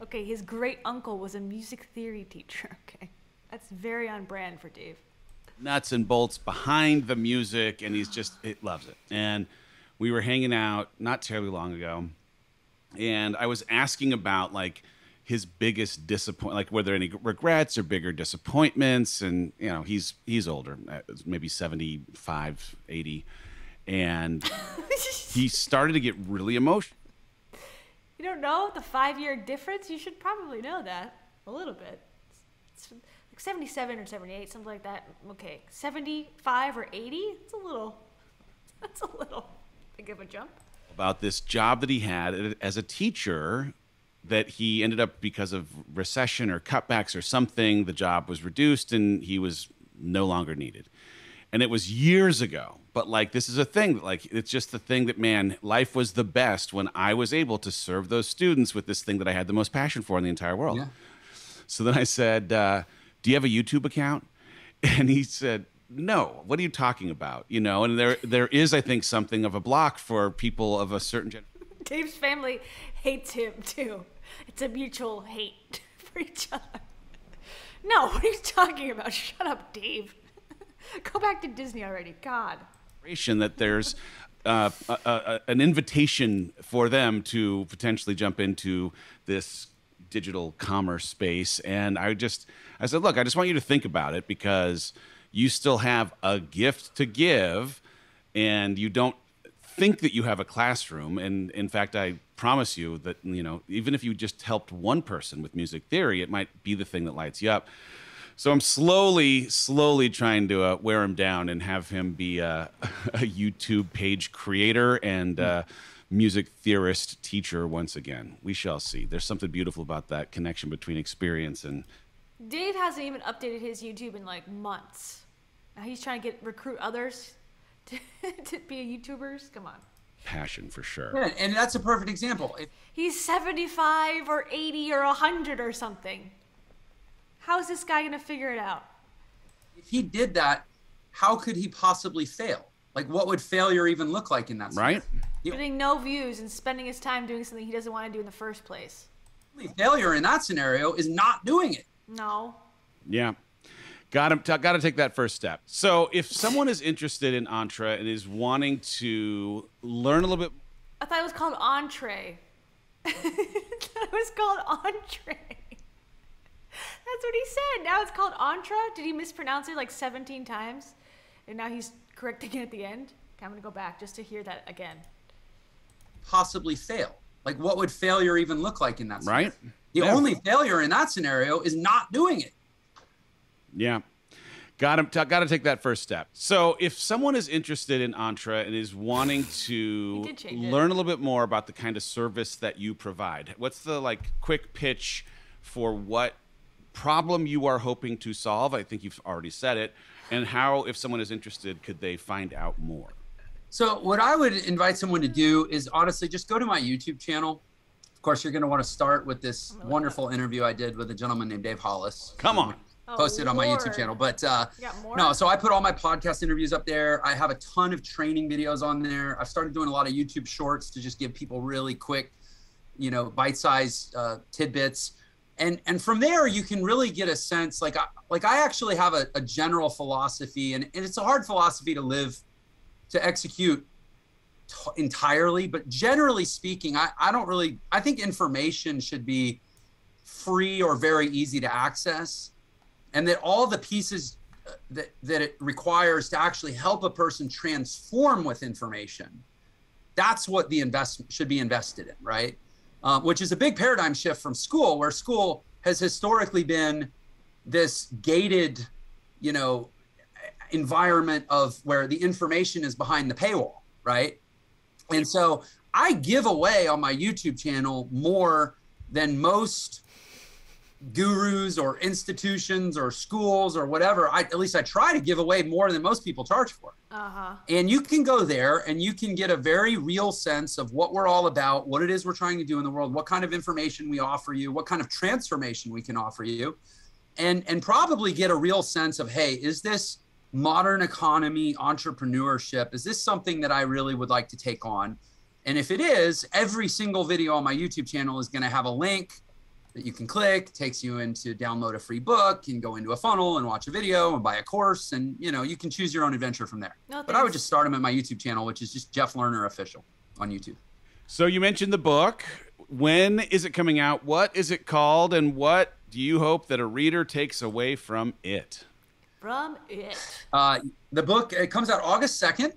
Okay, his great uncle was a music theory teacher. Okay, that's very on brand for Dave. Nuts and bolts behind the music, and he's just, it loves it. And we were hanging out not terribly long ago, and I was asking about like his biggest disappointment, like were there any regrets or bigger disappointments? And you know, he's older, maybe 75, 80. And he started to get really emotional. You don't know the 5-year difference? You should probably know that a little bit. like 77 or 78, something like that. Okay, 75 or 80? That's a little big of a jump. About this job that he had as a teacher that he ended up, because of recession or cutbacks or something, the job was reduced and he was no longer needed. And it was years ago, but like, this is a thing, like, it's just the thing that, man, life was the best when I was able to serve those students with this thing that I had the most passion for in the entire world. Yeah. So then I said, do you have a YouTube account? And he said, no, what are you talking about? You know, and there is, I think, something of a block for people of a certain generation. Dave's family hates him too. It's a mutual hate for each other. No, what are you talking about? Shut up, Dave. Go back to Disney already, God. That there's an invitation for them to potentially jump into this digital commerce space. And I said, look, I just want you to think about it because you still have a gift to give and you don't think that you have a classroom. And in fact, I promise you that, you know, even if you just helped one person with music theory, it might be the thing that lights you up. So I'm slowly trying to wear him down and have him be a YouTube page creator and music theorist teacher once again. We shall see. There's something beautiful about that connection between experience and... Dave hasn't even updated his YouTube in like months. Now he's trying to recruit others to be YouTubers. Come on. Passion for sure. Yeah, and that's a perfect example. He's 75 or 80 or 100 or something. How is this guy going to figure it out? If he did that, how could he possibly fail? Like, what would failure even look like in that sense? Right? Getting no views and spending his time doing something he doesn't want to do in the first place. Failure in that scenario is not doing it. No. Yeah. Got to take that first step. So if someone is interested in Entre and is wanting to learn a little bit. I thought it was called Entre. I thought it was called Entre. That's what he said. Now it's called Entre. Did he mispronounce it like 17 times? And now he's correcting it at the end? Okay, I'm going to go back just to hear that again. Possibly fail. Like, what would failure even look like in that scenario? Right? The only failure in that scenario is not doing it. Yeah. Got to take that first step. So if someone is interested in Entre and is wanting to learn a little bit more about the kind of service that you provide, what's the, like, quick pitch for what problem you are hoping to solve? I think you've already said it. And how, if someone is interested, could they find out more? So what I would invite someone to do is honestly just go to my YouTube channel. Of course, you're going to want to start with this wonderful interview I did with a gentleman named Dave Hollis. Come on. Posted on my YouTube channel. But no, so I put all my podcast interviews up there. I have a ton of training videos on there. I've started doing a lot of YouTube shorts to just give people really quick, you know, bite-sized tidbits. And from there, you can really get a sense, like I actually have a general philosophy, and it's a hard philosophy to live, to execute entirely. But generally speaking, I think information should be free or very easy to access, and that all the pieces that it requires to actually help a person transform with information, that's what the investment should be invested in, right? Which is a big paradigm shift from school, where school has historically been this gated, you know, environment of where the information is behind the paywall, right? And so I give away on my YouTube channel more than most gurus or institutions or schools or whatever. At least I try to give away more than most people charge for. And you can go there and you can get a very real sense of what we're all about, what it is we're trying to do in the world, what kind of information we offer you, what kind of transformation we can offer you, and probably get a real sense of, hey, is this modern economy, entrepreneurship, is this something that I really would like to take on? And if it is, every single video on my YouTube channel is going to have a link that you can click, takes you into download a free book and go into a funnel and watch a video and buy a course. And, you know, you can choose your own adventure from there. No, but I would just start them at my YouTube channel, which is just Jeff Lerner Official on YouTube. So you mentioned the book. When is it coming out? What is it called? And what do you hope that a reader takes away from it? The book, it comes out August 2nd.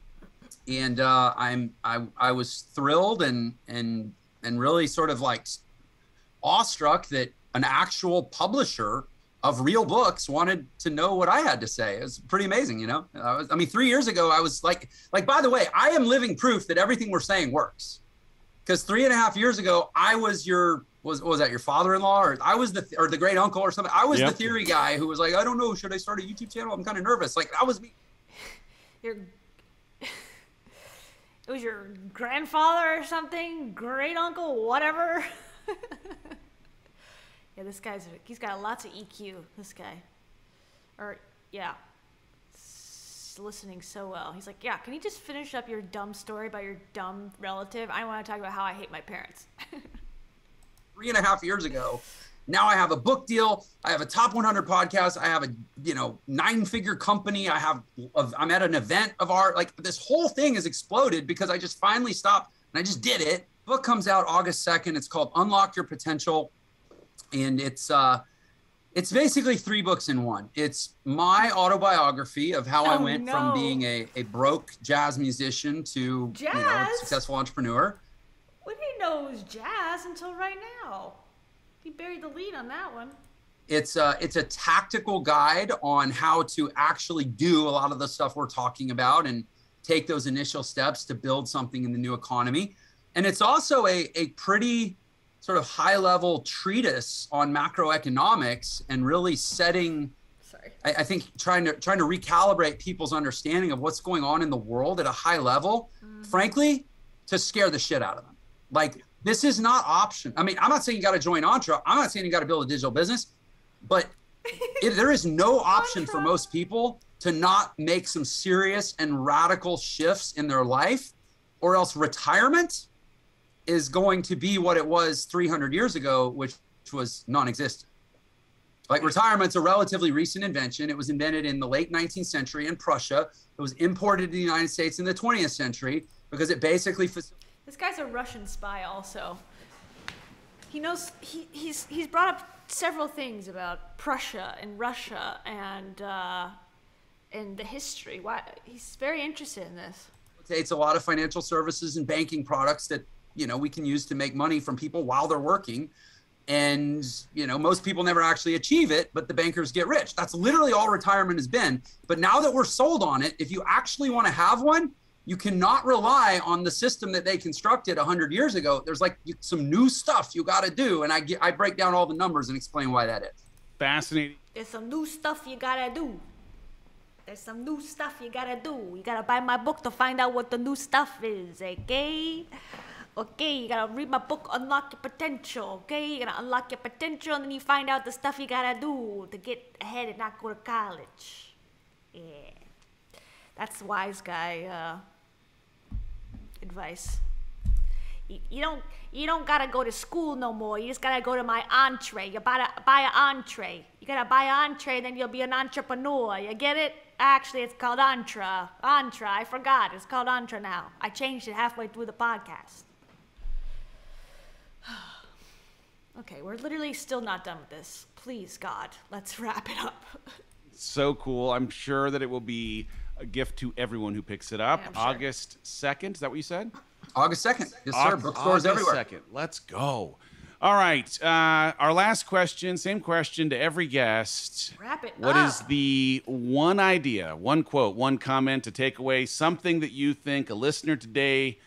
And I was thrilled and really sort of like awestruck that an actual publisher of real books wanted to know what I had to say. It was pretty amazing, you know? I mean, 3 years ago, I was like, by the way, I am living proof that everything we're saying works. Because 3.5 years ago, I was your, was that your father-in-law? Or I was the great uncle or something. I was the theory guy who was like, I don't know, should I start a YouTube channel? I'm kind of nervous. Like, that was me. It was your grandfather or something, great uncle, whatever. Yeah, this guy's, he's got lots of EQ, this guy. Or, yeah, listening so well. He's like, yeah, can you just finish up your dumb story about your dumb relative? I want to talk about how I hate my parents. 3.5 years ago, now I have a book deal. I have a top 100 podcast. I have a, you know, 9-figure company. I have, I'm at an event of art. Like, this whole thing has exploded because I just finally stopped and I just did it. Book comes out August 2nd. It's called Unlock Your Potential. And it's basically 3 books in one. It's my autobiography of how I went from being a broke jazz musician to you know, successful entrepreneur. We didn't know it was jazz until right now. He buried the lead on that one. It's a tactical guide on how to actually do a lot of the stuff we're talking about and take those initial steps to build something in the new economy. And it's also a pretty sort of high level treatise on macroeconomics and really setting, I think trying to recalibrate people's understanding of what's going on in the world at a high level, frankly, to scare the shit out of them. Like, this is not option. I mean, I'm not saying you got to join Entre. I'm not saying you got to build a digital business, but there is no option for most people to not make some serious and radical shifts in their life, or else retirement is going to be what it was 300 years ago, which was non-existent. Like, retirement's a relatively recent invention. It was invented in the late 19th century in Prussia. It was imported to the United States in the 20th century because it basically... This guy's a Russian spy also. He knows, he's brought up several things about Prussia and Russia and the history. Why, he's very interested in this. It's a lot of financial services and banking products that, you know, we can use to make money from people while they're working. And, you know, most people never actually achieve it, but the bankers get rich. That's literally all retirement has been. But now that we're sold on it, if you actually want to have one, you cannot rely on the system that they constructed 100 years ago. There's like some new stuff you got to do. And I break down all the numbers and explain why that is. Fascinating. There's some new stuff you got to do. There's some new stuff you got to do. You got to buy my book to find out what the new stuff is, okay? Okay, you gotta read my book, Unlock Your Potential, okay? You gotta unlock your potential, and then you find out the stuff you gotta do to get ahead and not go to college. Yeah. That's wise guy advice. You don't gotta go to school no more. You just gotta go to my Entre. You gotta buy an Entre. You gotta buy an Entre, and then you'll be an entrepreneur. You get it? Actually, it's called Entre. Entre, I forgot. It's called Entre now. I changed it halfway through the podcast. Okay, we're literally still not done with this. Please, God, let's wrap it up. So cool. I'm sure that it will be a gift to everyone who picks it up. Yeah, sure. August 2nd, is that what you said? August 2nd. Yes, sir. Bookstores everywhere. August 2nd. Let's go. All right. Our last question, same question to every guest. Wrap it up. What is the one idea, one quote, one comment to take away, something that you think a listener today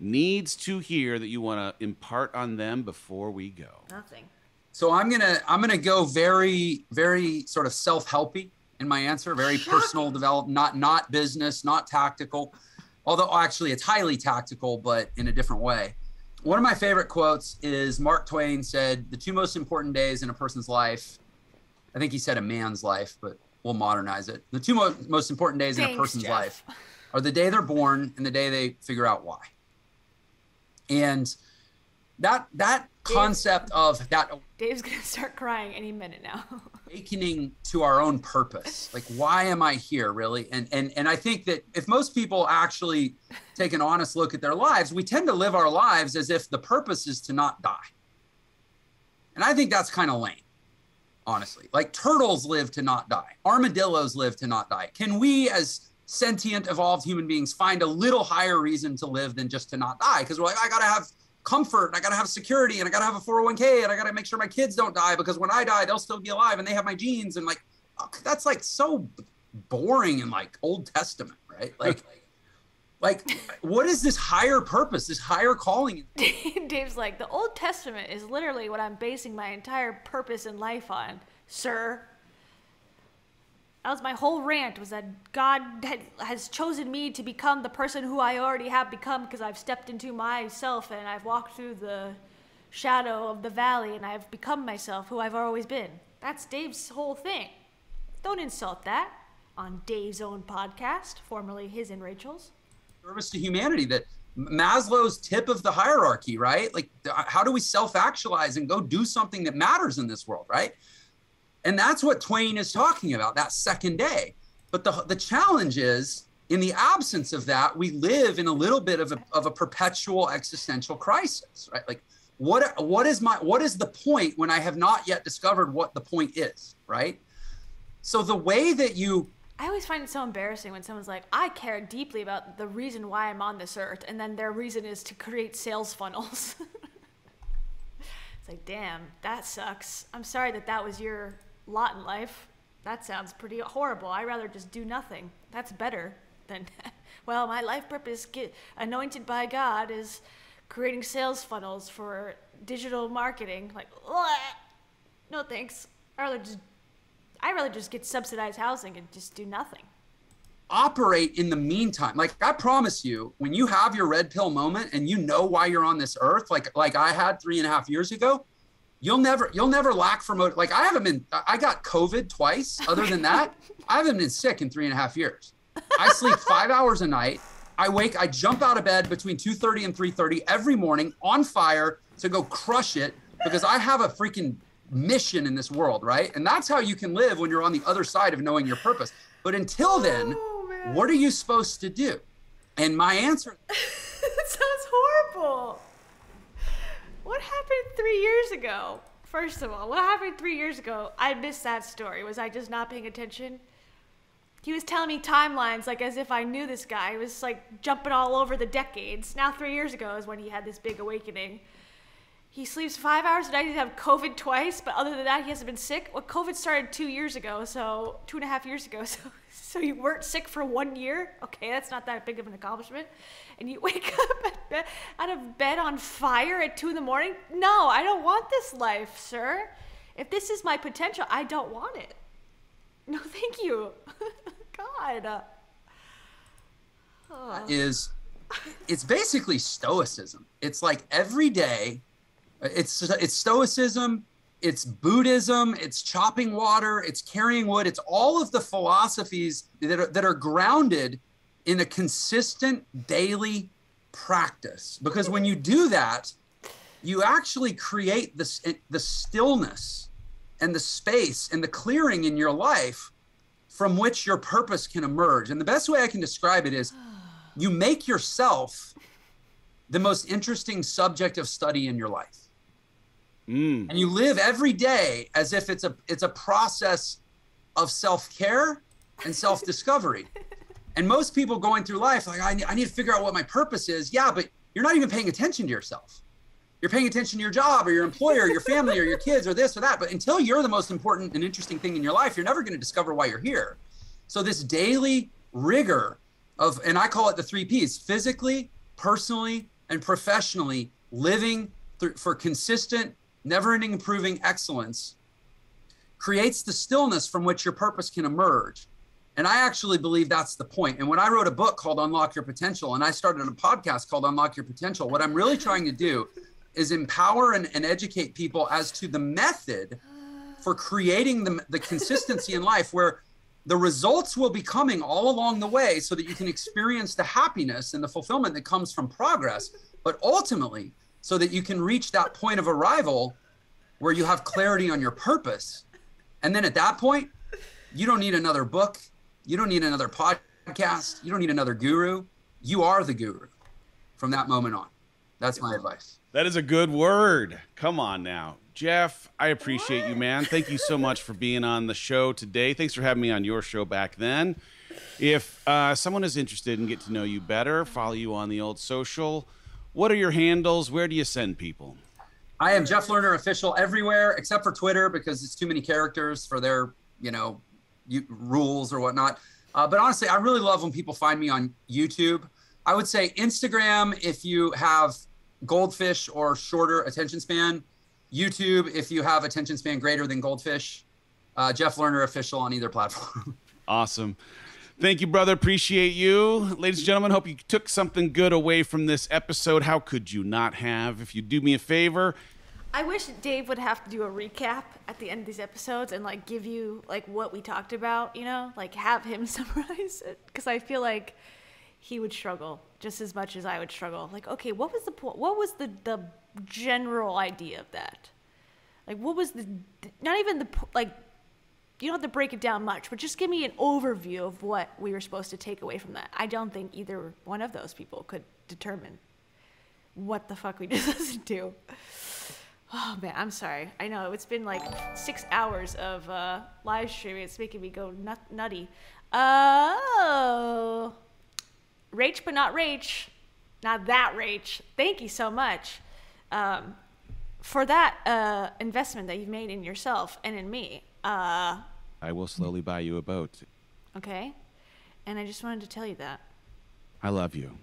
needs to hear that you want to impart on them before we go? Nothing. So I'm gonna go very, very sort of self-helpy in my answer, very personal development, not business, not tactical. Although actually it's highly tactical, but in a different way. One of my favorite quotes is Mark Twain said, the two most important days in a person's life, I think he said a man's life, but we'll modernize it. The two most important days in a person's life are the day they're born and the day they figure out why. And that concept of that. Dave's gonna start crying any minute now. Awakening to our own purpose. Like, why am I here, really? And I think that if most people actually take an honest look at their lives, we tend to live our lives as if the purpose is to not die. And I think that's kind of lame, honestly. Like, turtles live to not die. Armadillos live to not die. Can we, as sentient, evolved human beings, find a little higher reason to live than just to not die? Because we're like, I gotta have comfort, and I got to have security, and I got to have a 401k, and I got to make sure my kids don't die, because when I die, they'll still be alive and they have my genes. And like, that's like so boring and like Old Testament, right? Like what is this higher purpose, this higher calling? Dave's like, the Old Testament is literally what I'm basing my entire purpose in life on, sir. That was my whole rant, was that God has chosen me to become the person who I already have become, because I've stepped into myself and I've walked through the shadow of the valley and I've become myself, who I've always been. That's Dave's whole thing. Don't insult that on Dave's own podcast, formerly his and Rachel's. Service to humanity, that Maslow's tip of the hierarchy, right? Like, how do we self-actualize and go do something that matters in this world, right? And that's what Twain is talking about, that second day. But the challenge is, in the absence of that, we live in a little bit of a perpetual existential crisis, right? Like, what is the point when I have not yet discovered what the point is, right? So the way that you... I always find it so embarrassing when someone's like, I care deeply about the reason why I'm on this earth, and then their reason is to create sales funnels. It's like, damn, that sucks. I'm sorry that that was your... lot in life. That sounds pretty horrible. I'd rather just do nothing. That's better than, well, my life purpose, anointed by God, is creating sales funnels for digital marketing. Like, ugh, no thanks. I'd rather just get subsidized housing and just do nothing. Operate in the meantime. Like, I promise you, when you have your red pill moment and you know why you're on this earth, like I had 3.5 years ago, You'll never lack for motive. Like, I got COVID twice. Other than that, I haven't been sick in 3.5 years. I sleep 5 hours a night. I jump out of bed between 2:30 and 3:30 every morning on fire to go crush it, because I have a freaking mission in this world, right? And that's how you can live when you're on the other side of knowing your purpose. But until then, what are you supposed to do? And my answer. That sounds horrible. What happened 3 years ago? First of all, what happened 3 years ago? I missed that story. Was I just not paying attention? He was telling me timelines like as if I knew this guy. He was like jumping all over the decades. Now 3 years ago is when he had this big awakening. He sleeps 5 hours a night. He had COVID twice, but other than that, he hasn't been sick. Well, COVID started 2 years ago, so 2.5 years ago. So you weren't sick for 1 year? Okay, that's not that big of an accomplishment. And you wake up out of bed on fire at 2 in the morning? No, I don't want this life, sir. If this is my potential, I don't want it. No, thank you. God. Oh. It's basically stoicism. It's like every day. It's stoicism, it's Buddhism, it's chopping water, it's carrying wood, it's all of the philosophies that are grounded in a consistent daily practice. Because when you do that, you actually create the stillness and the space and the clearing in your life from which your purpose can emerge. And the best way I can describe it is, you make yourself the most interesting subject of study in your life. Mm. And you live every day as if it's a process of self-care and self-discovery. And most people going through life, like, I need to figure out what my purpose is. Yeah, but you're not even paying attention to yourself. You're paying attention to your job or your employer, or your family or your kids or this or that. But until you're the most important and interesting thing in your life, you're never going to discover why you're here. So this daily rigor of, and I call it the 3 Ps, physically, personally, and professionally, living for consistent, never-ending, improving excellence creates the stillness from which your purpose can emerge. And I actually believe that's the point. And when I wrote a book called Unlock Your Potential, and I started a podcast called Unlock Your Potential, what I'm really trying to do is empower and educate people as to the method for creating the consistency in life, where the results will be coming all along the way, so that you can experience the happiness and the fulfillment that comes from progress, but ultimately so that you can reach that point of arrival where you have clarity on your purpose. And then at that point, you don't need another book. You don't need another podcast. You don't need another guru. You are the guru from that moment on. That's my advice. That is a good word. Come on now. Jeff, I appreciate you, man. Thank you so much for being on the show today. Thanks for having me on your show back then. If someone is interested in getting to know you better, follow you on the old social, What are your handles? Where do you send people? I am Jeff Lerner Official everywhere except for Twitter, because it's too many characters for their, you know, rules or whatnot. But honestly, I really love when people find me on YouTube. I would say Instagram if you have goldfish or shorter attention span, YouTube if you have attention span greater than goldfish, Jeff Lerner Official on either platform. Awesome. Thank you, brother. Appreciate you. Ladies and gentlemen, hope you took something good away from this episode. How could you not have? If you do me a favor. I wish Dave would have to do a recap at the end of these episodes and like give you like what we talked about, you know, like have him summarize it, because I feel like he would struggle just as much as I would struggle. Like, okay, what was the point? What was the general idea of that? Like, what was the, not even the, like, you don't have to break it down much, but just give me an overview of what we were supposed to take away from that. I don't think either one of those people could determine what the fuck we just listened to. Oh man, I'm sorry. I know it's been like 6 hours of live streaming. It's making me go nutty. Oh. Rach, but not Rach, not that Rach. Thank you so much for that investment that you've made in yourself and in me. I will slowly buy you a boat. Okay. And I just wanted to tell you that. I love you.